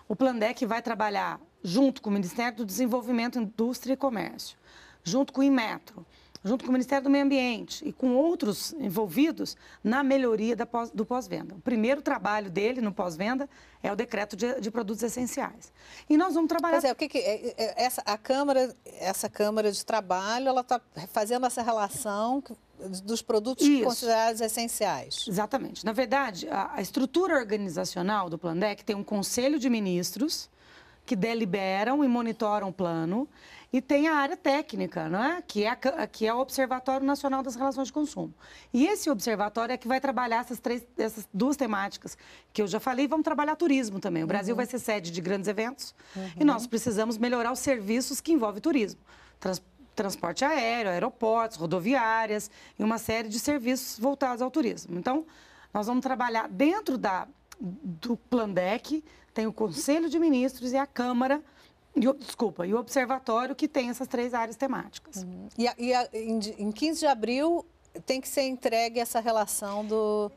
o Plandec vai trabalhar junto com o Ministério do Desenvolvimento, Indústria e Comércio, junto com o Inmetro, junto com o Ministério do Meio Ambiente e com outros envolvidos na melhoria da pós, do pós-venda. O primeiro trabalho dele no pós-venda é o decreto de, de produtos essenciais. E nós vamos trabalhar... Pois é, o que que, essa, a Câmara, essa Câmara de Trabalho, ela está fazendo essa relação dos produtos Isso. considerados essenciais. Exatamente. Na verdade, a, a estrutura organizacional do Plandec tem um conselho de ministros que deliberam e monitoram o plano. E tem a área técnica, não é? Que, é a, que é o Observatório Nacional das Relações de Consumo. E esse observatório é que vai trabalhar essas, três, essas duas temáticas que eu já falei. Vamos trabalhar turismo também. O Brasil uhum. vai ser sede de grandes eventos uhum. e nós precisamos melhorar os serviços que envolvem turismo. Trans, transporte aéreo, aeroportos, rodoviárias e uma série de serviços voltados ao turismo. Então, nós vamos trabalhar dentro da, do Plandec, tem o Conselho de Ministros e a Câmara, e, desculpa, e o Observatório, que tem essas três áreas temáticas. Uhum. E, a, e a, em, em quinze de abril tem que ser entregue essa relação do...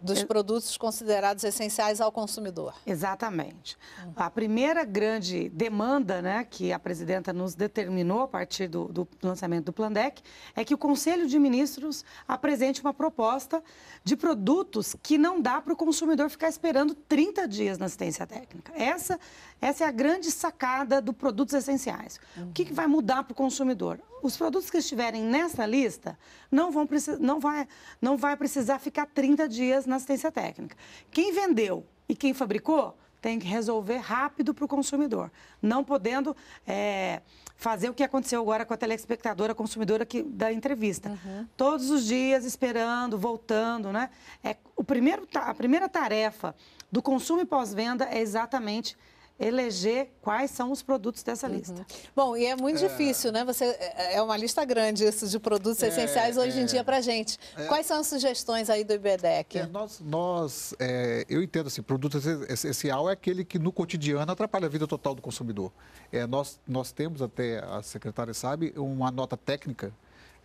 dos produtos considerados essenciais ao consumidor. Exatamente. Uhum. A primeira grande demanda, né, que a presidenta nos determinou a partir do, do lançamento do Plandec é que o Conselho de Ministros apresente uma proposta de produtos que não dá para o consumidor ficar esperando trinta dias na assistência técnica. Essa, essa é a grande sacada do produtos essenciais. Uhum. O que, que vai mudar para o consumidor? Os produtos que estiverem nessa lista não, vão, não, vai, não vai precisar ficar trinta dias na assistência técnica. Quem vendeu e quem fabricou tem que resolver rápido para o consumidor, não podendo é, fazer o que aconteceu agora com a telespectadora, a consumidora que, da entrevista. Uhum. Todos os dias esperando, voltando, né? É, o primeiro, a primeira tarefa do consumo e pós-venda é exatamente eleger quais são os produtos dessa lista. Uhum. Bom, e é muito é... difícil, né? Você, é uma lista grande isso de produtos é, essenciais hoje é... em dia para a gente. É... Quais são as sugestões aí do I B D E C? É, nós, nós é, eu entendo assim, produto essencial é aquele que no cotidiano atrapalha a vida total do consumidor. É, nós, nós temos até, a secretária sabe, uma nota técnica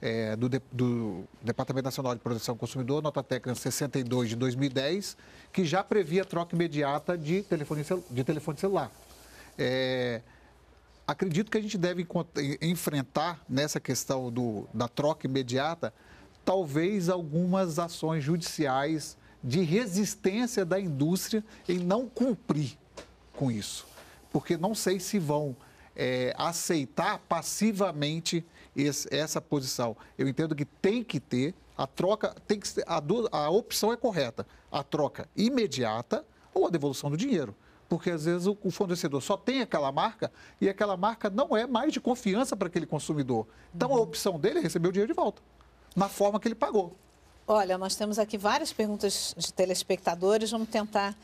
é, do, do Departamento Nacional de Proteção ao Consumidor, nota técnica sessenta e dois de dois mil e dez, que já previa a troca imediata de telefone, de telefone celular. É, acredito que a gente deve enfrentar nessa questão do, da troca imediata, talvez algumas ações judiciais de resistência da indústria em não cumprir com isso, porque não sei se vão é, aceitar passivamente Esse, essa posição. Eu entendo que tem que ter, a troca, tem que ser, a, do, a opção é correta, a troca imediata ou a devolução do dinheiro, porque às vezes o, o fornecedor só tem aquela marca e aquela marca não é mais de confiança para aquele consumidor. Então, uhum, a opção dele é receber o dinheiro de volta, na forma que ele pagou. Olha, nós temos aqui várias perguntas de telespectadores, vamos tentar...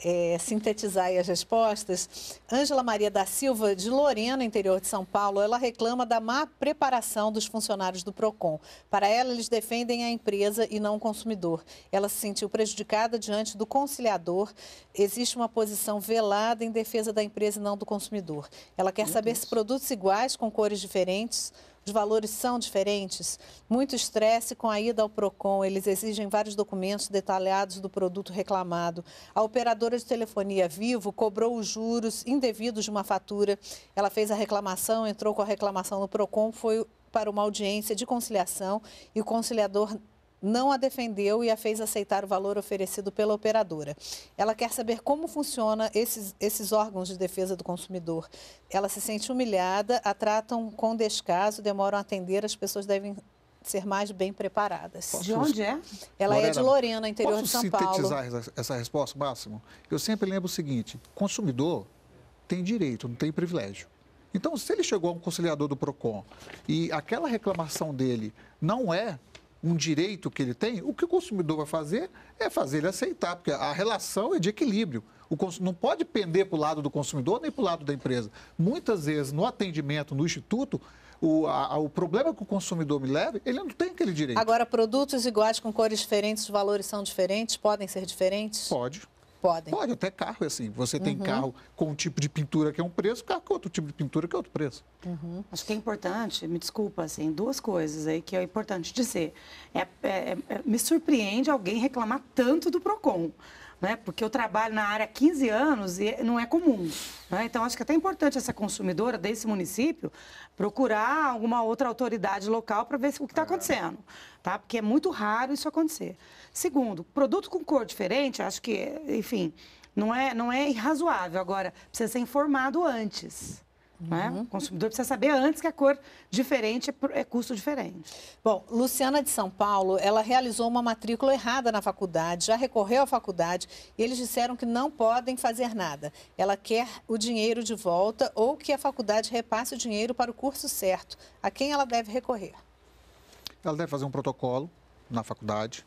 É, sintetizar aí as respostas. Ângela Maria da Silva, de Lorena, interior de São Paulo, ela reclama da má preparação dos funcionários do PROCON. Para ela, eles defendem a empresa e não o consumidor. Ela se sentiu prejudicada diante do conciliador. Existe uma posição velada em defesa da empresa e não do consumidor. Ela quer saber se produtos iguais, com cores diferentes... Os valores são diferentes, muito estresse com a ida ao PROCON, eles exigem vários documentos detalhados do produto reclamado. A operadora de telefonia Vivo cobrou os juros indevidos de uma fatura, ela fez a reclamação, entrou com a reclamação no PROCON, foi para uma audiência de conciliação e o conciliador não a defendeu e a fez aceitar o valor oferecido pela operadora. Ela quer saber como funciona esses, esses órgãos de defesa do consumidor. Ela se sente humilhada, a tratam com descaso, demoram a atender, as pessoas devem ser mais bem preparadas. Posso... De onde é? Ela Lorena, é de Lorena, interior de São Paulo. Posso sintetizar essa resposta, Máximo? Eu sempre lembro o seguinte, consumidor tem direito, não tem privilégio. Então, se ele chegou a um conciliador do PROCON e aquela reclamação dele não é um direito que ele tem, o que o consumidor vai fazer é fazer ele aceitar, porque a relação é de equilíbrio. O cons... Não pode pender para o lado do consumidor nem para o lado da empresa. Muitas vezes, no atendimento, no instituto, o, a, o problema que o consumidor me leva, ele não tem aquele direito. Agora, produtos iguais com cores diferentes, os valores são diferentes, podem ser diferentes? Pode. Podem. Pode, até carro, assim. Você tem, uhum, carro com um tipo de pintura que é um preço, carro com outro tipo de pintura que é outro preço. Uhum. Acho que é importante, me desculpa, assim, duas coisas aí que é importante dizer. É, é, é, me surpreende alguém reclamar tanto do PROCON, né? Porque eu trabalho na área há quinze anos e não é comum, né? Então, acho que é até importante essa consumidora desse município procurar alguma outra autoridade local para ver o que está acontecendo, tá? Porque é muito raro isso acontecer. Segundo, produto com cor diferente, acho que, enfim, não é, não é irrazoável. Agora, precisa ser informado antes. Uhum. Né? O consumidor precisa saber antes que a cor diferente é custo diferente. Bom, Luciana de São Paulo, ela realizou uma matrícula errada na faculdade, já recorreu à faculdade e eles disseram que não podem fazer nada. Ela quer o dinheiro de volta ou que a faculdade repasse o dinheiro para o curso certo. A quem ela deve recorrer? Ela deve fazer um protocolo na faculdade,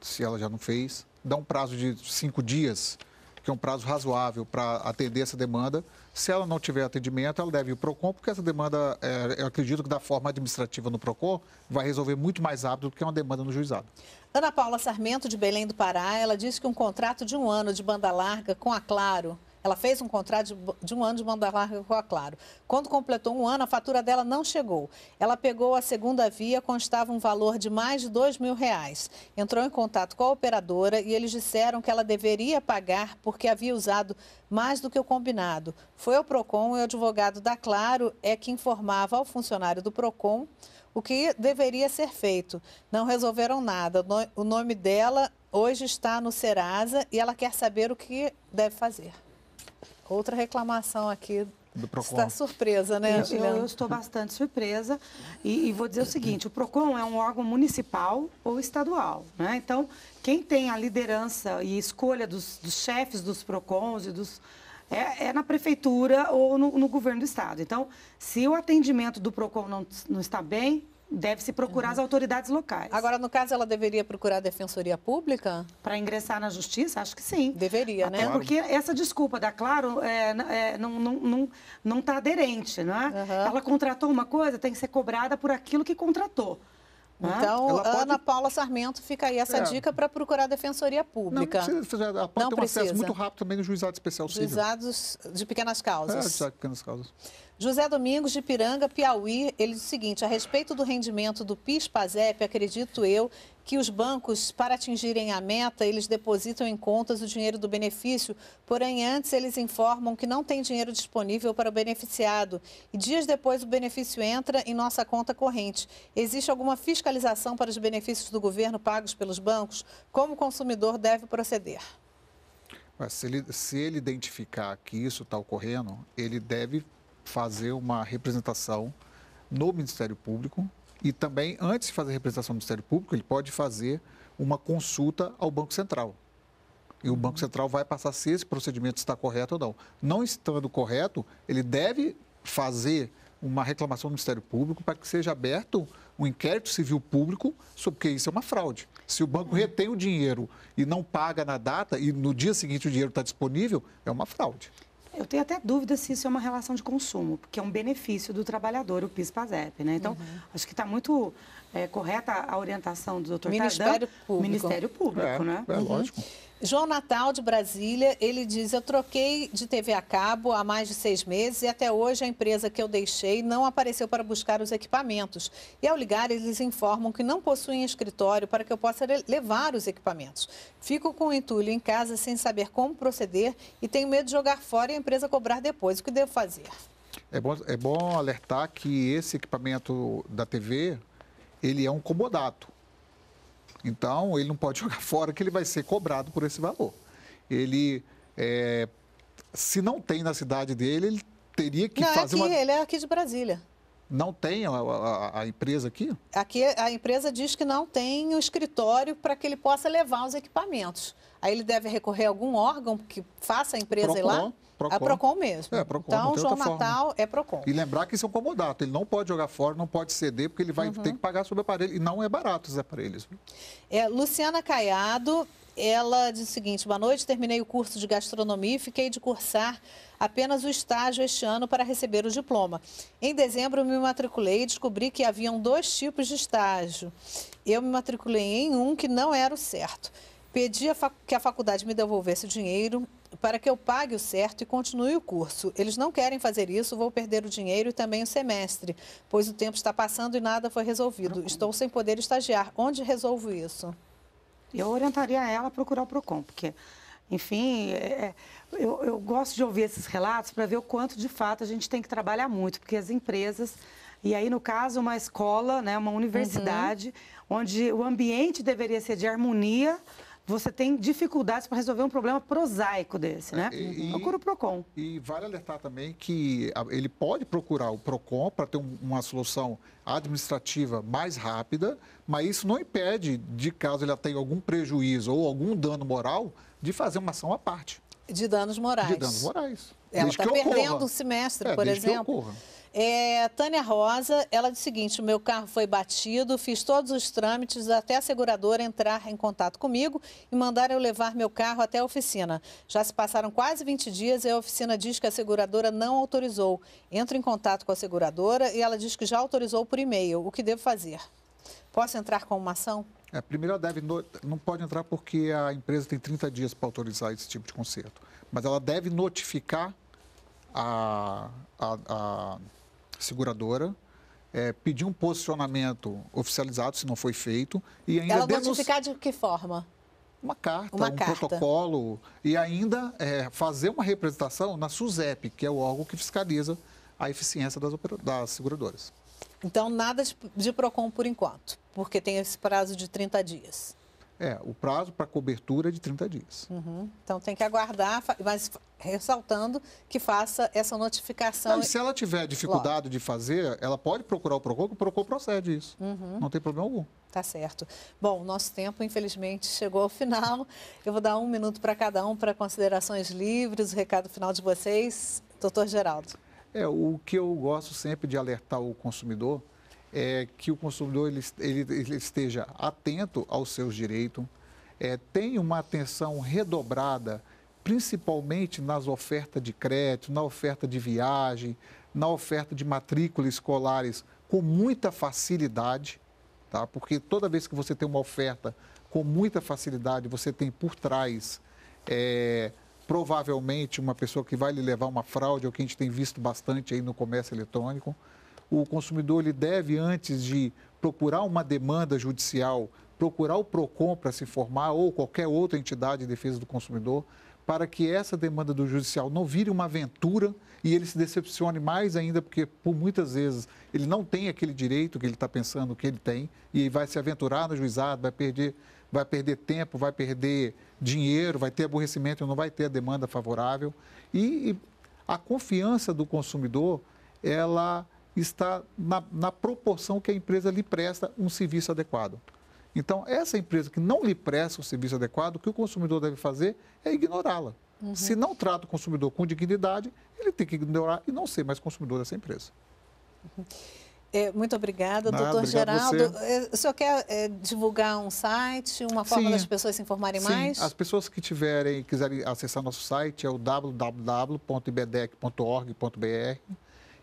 se ela já não fez, dá um prazo de cinco dias que é um prazo razoável para atender essa demanda. Se ela não tiver atendimento, ela deve ir ao PROCON, porque essa demanda, é, eu acredito que da forma administrativa no PROCON, vai resolver muito mais rápido do que uma demanda no juizado. Ana Paula Sarmento, de Belém do Pará, ela diz que um contrato de um ano de banda larga com a Claro... Ela fez um contrato de um ano de banda larga com a Claro. Quando completou um ano, a fatura dela não chegou. Ela pegou a segunda via, constava um valor de mais de dois mil reais. Entrou em contato com a operadora e eles disseram que ela deveria pagar porque havia usado mais do que o combinado. Foi ao PROCON e o advogado da Claro é que informava ao funcionário do PROCON o que deveria ser feito. Não resolveram nada. O nome dela hoje está no Serasa e ela quer saber o que deve fazer. Outra reclamação aqui. Do PROCON. Você está surpresa, né, Juliana? Eu, eu estou bastante surpresa e, e vou dizer o seguinte, o PROCON é um órgão municipal ou estadual, né? Então, quem tem a liderança e escolha dos, dos chefes dos PROCONs e dos... É, é na prefeitura ou no, no governo do estado. Então, se o atendimento do PROCON não, não está bem... Deve-se procurar uhum. as autoridades locais. Agora, no caso, ela deveria procurar a Defensoria Pública? Para ingressar na Justiça? Acho que sim. Deveria, até né? Até porque essa desculpa da Claro é, é, não, não, não, não tá aderente, não é? Uhum. Ela contratou uma coisa, tem que ser cobrada por aquilo que contratou. Então, pode... Ana Paula Sarmento, fica aí essa é. dica para procurar a Defensoria Pública. Não, não precisa, ela pode não ter precisa. um acesso muito rápido também no Juizado Especial Civil. Juizados de pequenas causas. É, de pequenas causas. José Domingos, de Ipiranga, Piauí, ele diz o seguinte, a respeito do rendimento do PIS-PASEP, acredito eu que os bancos, para atingirem a meta, eles depositam em contas o dinheiro do benefício, porém antes eles informam que não tem dinheiro disponível para o beneficiado e dias depois o benefício entra em nossa conta corrente. Existe alguma fiscalização para os benefícios do governo pagos pelos bancos? Como o consumidor deve proceder? Mas se ele, se ele identificar que isso está ocorrendo, ele deve... fazer uma representação no Ministério Público e também, antes de fazer a representação no Ministério Público, ele pode fazer uma consulta ao Banco Central. E o Banco Central vai passar se esse procedimento está correto ou não. Não estando correto, ele deve fazer uma reclamação no Ministério Público para que seja aberto um inquérito civil público sobre que isso é uma fraude. Se o banco retém o dinheiro e não paga na data e no dia seguinte o dinheiro está disponível, é uma fraude. Eu tenho até dúvida se isso é uma relação de consumo, porque é um benefício do trabalhador, o PIS-PASEP, né? Então, uhum. acho que está muito é, correta a orientação do doutor Ministério Tardin, Público. Ministério Público, é, né? É, uhum. lógico. João Natal, de Brasília, ele diz, eu troquei de T V a cabo há mais de seis meses e até hoje a empresa que eu deixei não apareceu para buscar os equipamentos. E ao ligar, eles informam que não possuem escritório para que eu possa levar os equipamentos. Fico com o entulho em casa sem saber como proceder e tenho medo de jogar fora e a empresa cobrar depois. O que devo fazer? É bom, é bom alertar que esse equipamento da T V, ele é um comodato. Então, ele não pode jogar fora que ele vai ser cobrado por esse valor. Ele, é, se não tem na cidade dele, ele teria que não, fazer é aqui, uma... Ele é aqui de Brasília. Não tem a, a, a empresa aqui? Aqui a empresa diz que não tem o escritório para que ele possa levar os equipamentos. Aí ele deve recorrer a algum órgão que faça a empresa ir lá? Procon. É PROCON mesmo. É, PROCON, então, João Natal forma. É PROCON. E lembrar que isso é um comodato. Ele não pode jogar fora, não pode ceder, porque ele vai uhum. ter que pagar sobre o aparelho. E não é barato os aparelhos. É, Luciana Caiado, ela diz o seguinte, boa noite, terminei o curso de gastronomia e fiquei de cursar apenas o estágio este ano para receber o diploma. Em dezembro, eu me matriculei e descobri que haviam dois tipos de estágio. Eu me matriculei em um que não era o certo. Pedi a fac... que a faculdade me devolvesse o dinheiro para que eu pague o certo e continue o curso. Eles não querem fazer isso, vou perder o dinheiro e também o semestre, pois o tempo está passando e nada foi resolvido. Estou sem poder estagiar. Onde resolvo isso? Eu orientaria ela a procurar o PROCON, porque, enfim, é, eu, eu gosto de ouvir esses relatos para ver o quanto, de fato, a gente tem que trabalhar muito, porque as empresas... E aí, no caso, uma escola, né, uma universidade, uhum. onde o ambiente deveria ser de harmonia... Você tem dificuldades para resolver um problema prosaico desse, né? E, procura o PROCON. E vale alertar também que ele pode procurar o PROCON para ter um, uma solução administrativa mais rápida, mas isso não impede, de caso ele tenha algum prejuízo ou algum dano moral, de fazer uma ação à parte. De danos morais. De danos morais. Ela está perdendo o semestre, é, por exemplo. É, Tânia Rosa, ela diz o seguinte: o meu carro foi batido, fiz todos os trâmites até a seguradora entrar em contato comigo e mandar eu levar meu carro até a oficina. Já se passaram quase vinte dias e a oficina diz que a seguradora não autorizou. Entro em contato com a seguradora e ela diz que já autorizou por e-mail. O que devo fazer? Posso entrar com uma ação? É, primeiro, ela deve no... não pode entrar porque a empresa tem trinta dias para autorizar esse tipo de conserto. Mas ela deve notificar a... a, a... seguradora, é, pedir um posicionamento oficializado, se não foi feito, e ainda ela denunci... notificar de que forma? Uma carta, uma um carta. protocolo, e ainda é, fazer uma representação na SUSEP, que é o órgão que fiscaliza a eficiência das, oper... das seguradoras. Então, nada de, de PROCON por enquanto, porque tem esse prazo de trinta dias. É, o prazo para cobertura é de trinta dias. Uhum. Então, tem que aguardar, mas ressaltando que faça essa notificação. Não, e se ela tiver dificuldade logo. de fazer, ela pode procurar o PROCON, que o PROCON procede isso. Uhum. Não tem problema algum. Tá certo. Bom, nosso tempo, infelizmente, chegou ao final. Eu vou dar um minuto para cada um, para considerações livres, o recado final de vocês. Doutor Geraldo. É, o que eu gosto sempre de alertar o consumidor é que o consumidor ele, ele, ele esteja atento aos seus direitos, é, tenha uma atenção redobrada, principalmente nas ofertas de crédito, na oferta de viagem, na oferta de matrículas escolares, com muita facilidade, tá? Porque toda vez que você tem uma oferta com muita facilidade, você tem por trás, é, provavelmente, uma pessoa que vai lhe levar uma fraude, ou que a gente tem visto bastante aí no comércio eletrônico. O consumidor ele deve, antes de procurar uma demanda judicial, procurar o PROCON para se informar, ou qualquer outra entidade de defesa do consumidor, para que essa demanda do judicial não vire uma aventura e ele se decepcione mais ainda, porque por muitas vezes ele não tem aquele direito que ele está pensando que ele tem e vai se aventurar no juizado, vai perder, vai perder tempo, vai perder dinheiro, vai ter aborrecimento, não vai ter a demanda favorável. E, e a confiança do consumidor, ela... está na, na proporção que a empresa lhe presta um serviço adequado. Então, essa empresa que não lhe presta um serviço adequado, o que o consumidor deve fazer é ignorá-la. Uhum. Se não trata o consumidor com dignidade, ele tem que ignorar e não ser mais consumidor dessa empresa. Uhum. É, muito obrigada, doutor Geraldo. O senhor quer é, divulgar um site, uma forma Sim. das pessoas se informarem Sim. mais? As pessoas que tiverem, quiserem acessar nosso site, é o w w w ponto i b d e c ponto org ponto b r.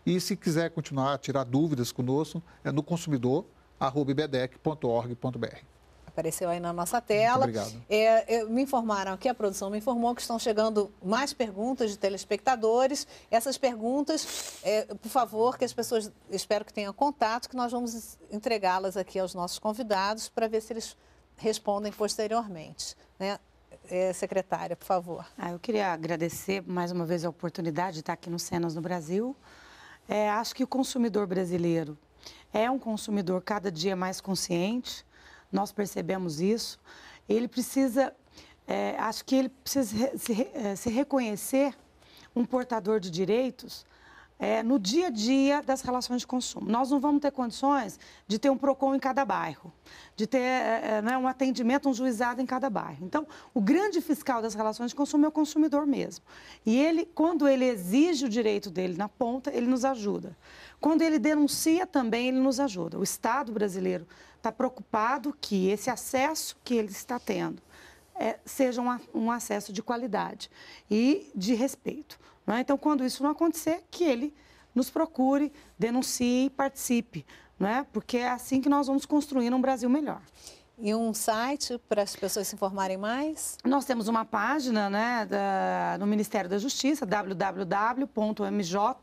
E se quiser continuar a tirar dúvidas conosco, é no consumidor arroba i b d e c ponto org ponto b r. Apareceu aí na nossa tela. Muito obrigado. É, me informaram aqui, a produção me informou que estão chegando mais perguntas de telespectadores. Essas perguntas, é, por favor, que as pessoas, espero que tenham contato, que nós vamos entregá-las aqui aos nossos convidados para ver se eles respondem posteriormente, né? É, secretária, por favor. Ah, eu queria agradecer mais uma vez a oportunidade de estar aqui no Cenas do Brasil. É, acho que o consumidor brasileiro é um consumidor cada dia mais consciente, nós percebemos isso. Ele precisa, é, acho que ele precisa se, se reconhecer um portador de direitos é, no dia a dia das relações de consumo. Nós não vamos ter condições de ter um PROCON em cada bairro, de ter é, né, um atendimento, um juizado em cada bairro. Então, o grande fiscal das relações de consumo é o consumidor mesmo. E ele, quando ele exige o direito dele na ponta, ele nos ajuda. Quando ele denuncia também, ele nos ajuda. O Estado brasileiro está preocupado que esse acesso que ele está tendo é, seja um, um acesso de qualidade e de respeito. Não é? Então, quando isso não acontecer, que ele nos procure, denuncie e participe, né? Porque é assim que nós vamos construir um Brasil melhor. E um site para as pessoas se informarem mais? Nós temos uma página, né, da, no Ministério da Justiça, w w w ponto m j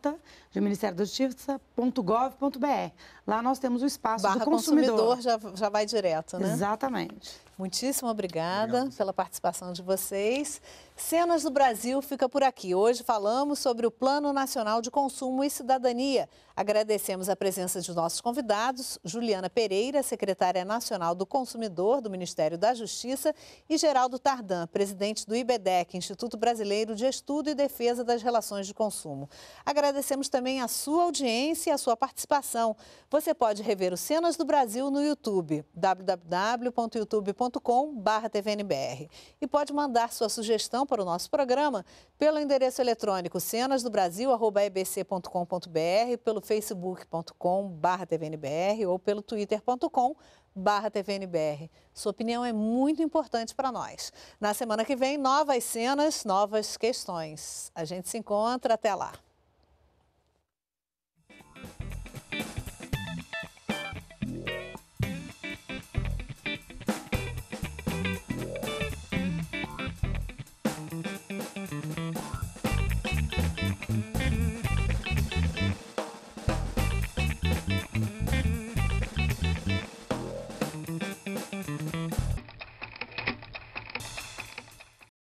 de ministério da justiça ponto gov ponto b r. Lá nós temos o espaço Barra do consumidor. consumidor já, já vai direto, né? Exatamente. Muitíssimo obrigada Obrigado. pela participação de vocês. Cenas do Brasil fica por aqui. Hoje falamos sobre o Plano Nacional de Consumo e Cidadania. Agradecemos a presença de nossos convidados, Juliana Pereira, secretária nacional do Consumidor do Ministério da Justiça, e Geraldo Tardin, presidente do I B D E C, Instituto Brasileiro de Estudo e Defesa das Relações de Consumo. Agradecemos também a sua audiência e a sua participação. Você pode rever o Cenas do Brasil no YouTube, w w w ponto youtube ponto com ponto b r youtube ponto com barra T V N B R. E pode mandar sua sugestão para o nosso programa pelo endereço eletrônico cenas do brasil arroba e b c ponto com ponto b r, pelo facebook ponto com barra T V N B R ou pelo twitter ponto com barra T V N B R. Sua opinião é muito importante para nós. Na semana que vem, novas cenas, novas questões. A gente se encontra. Até lá.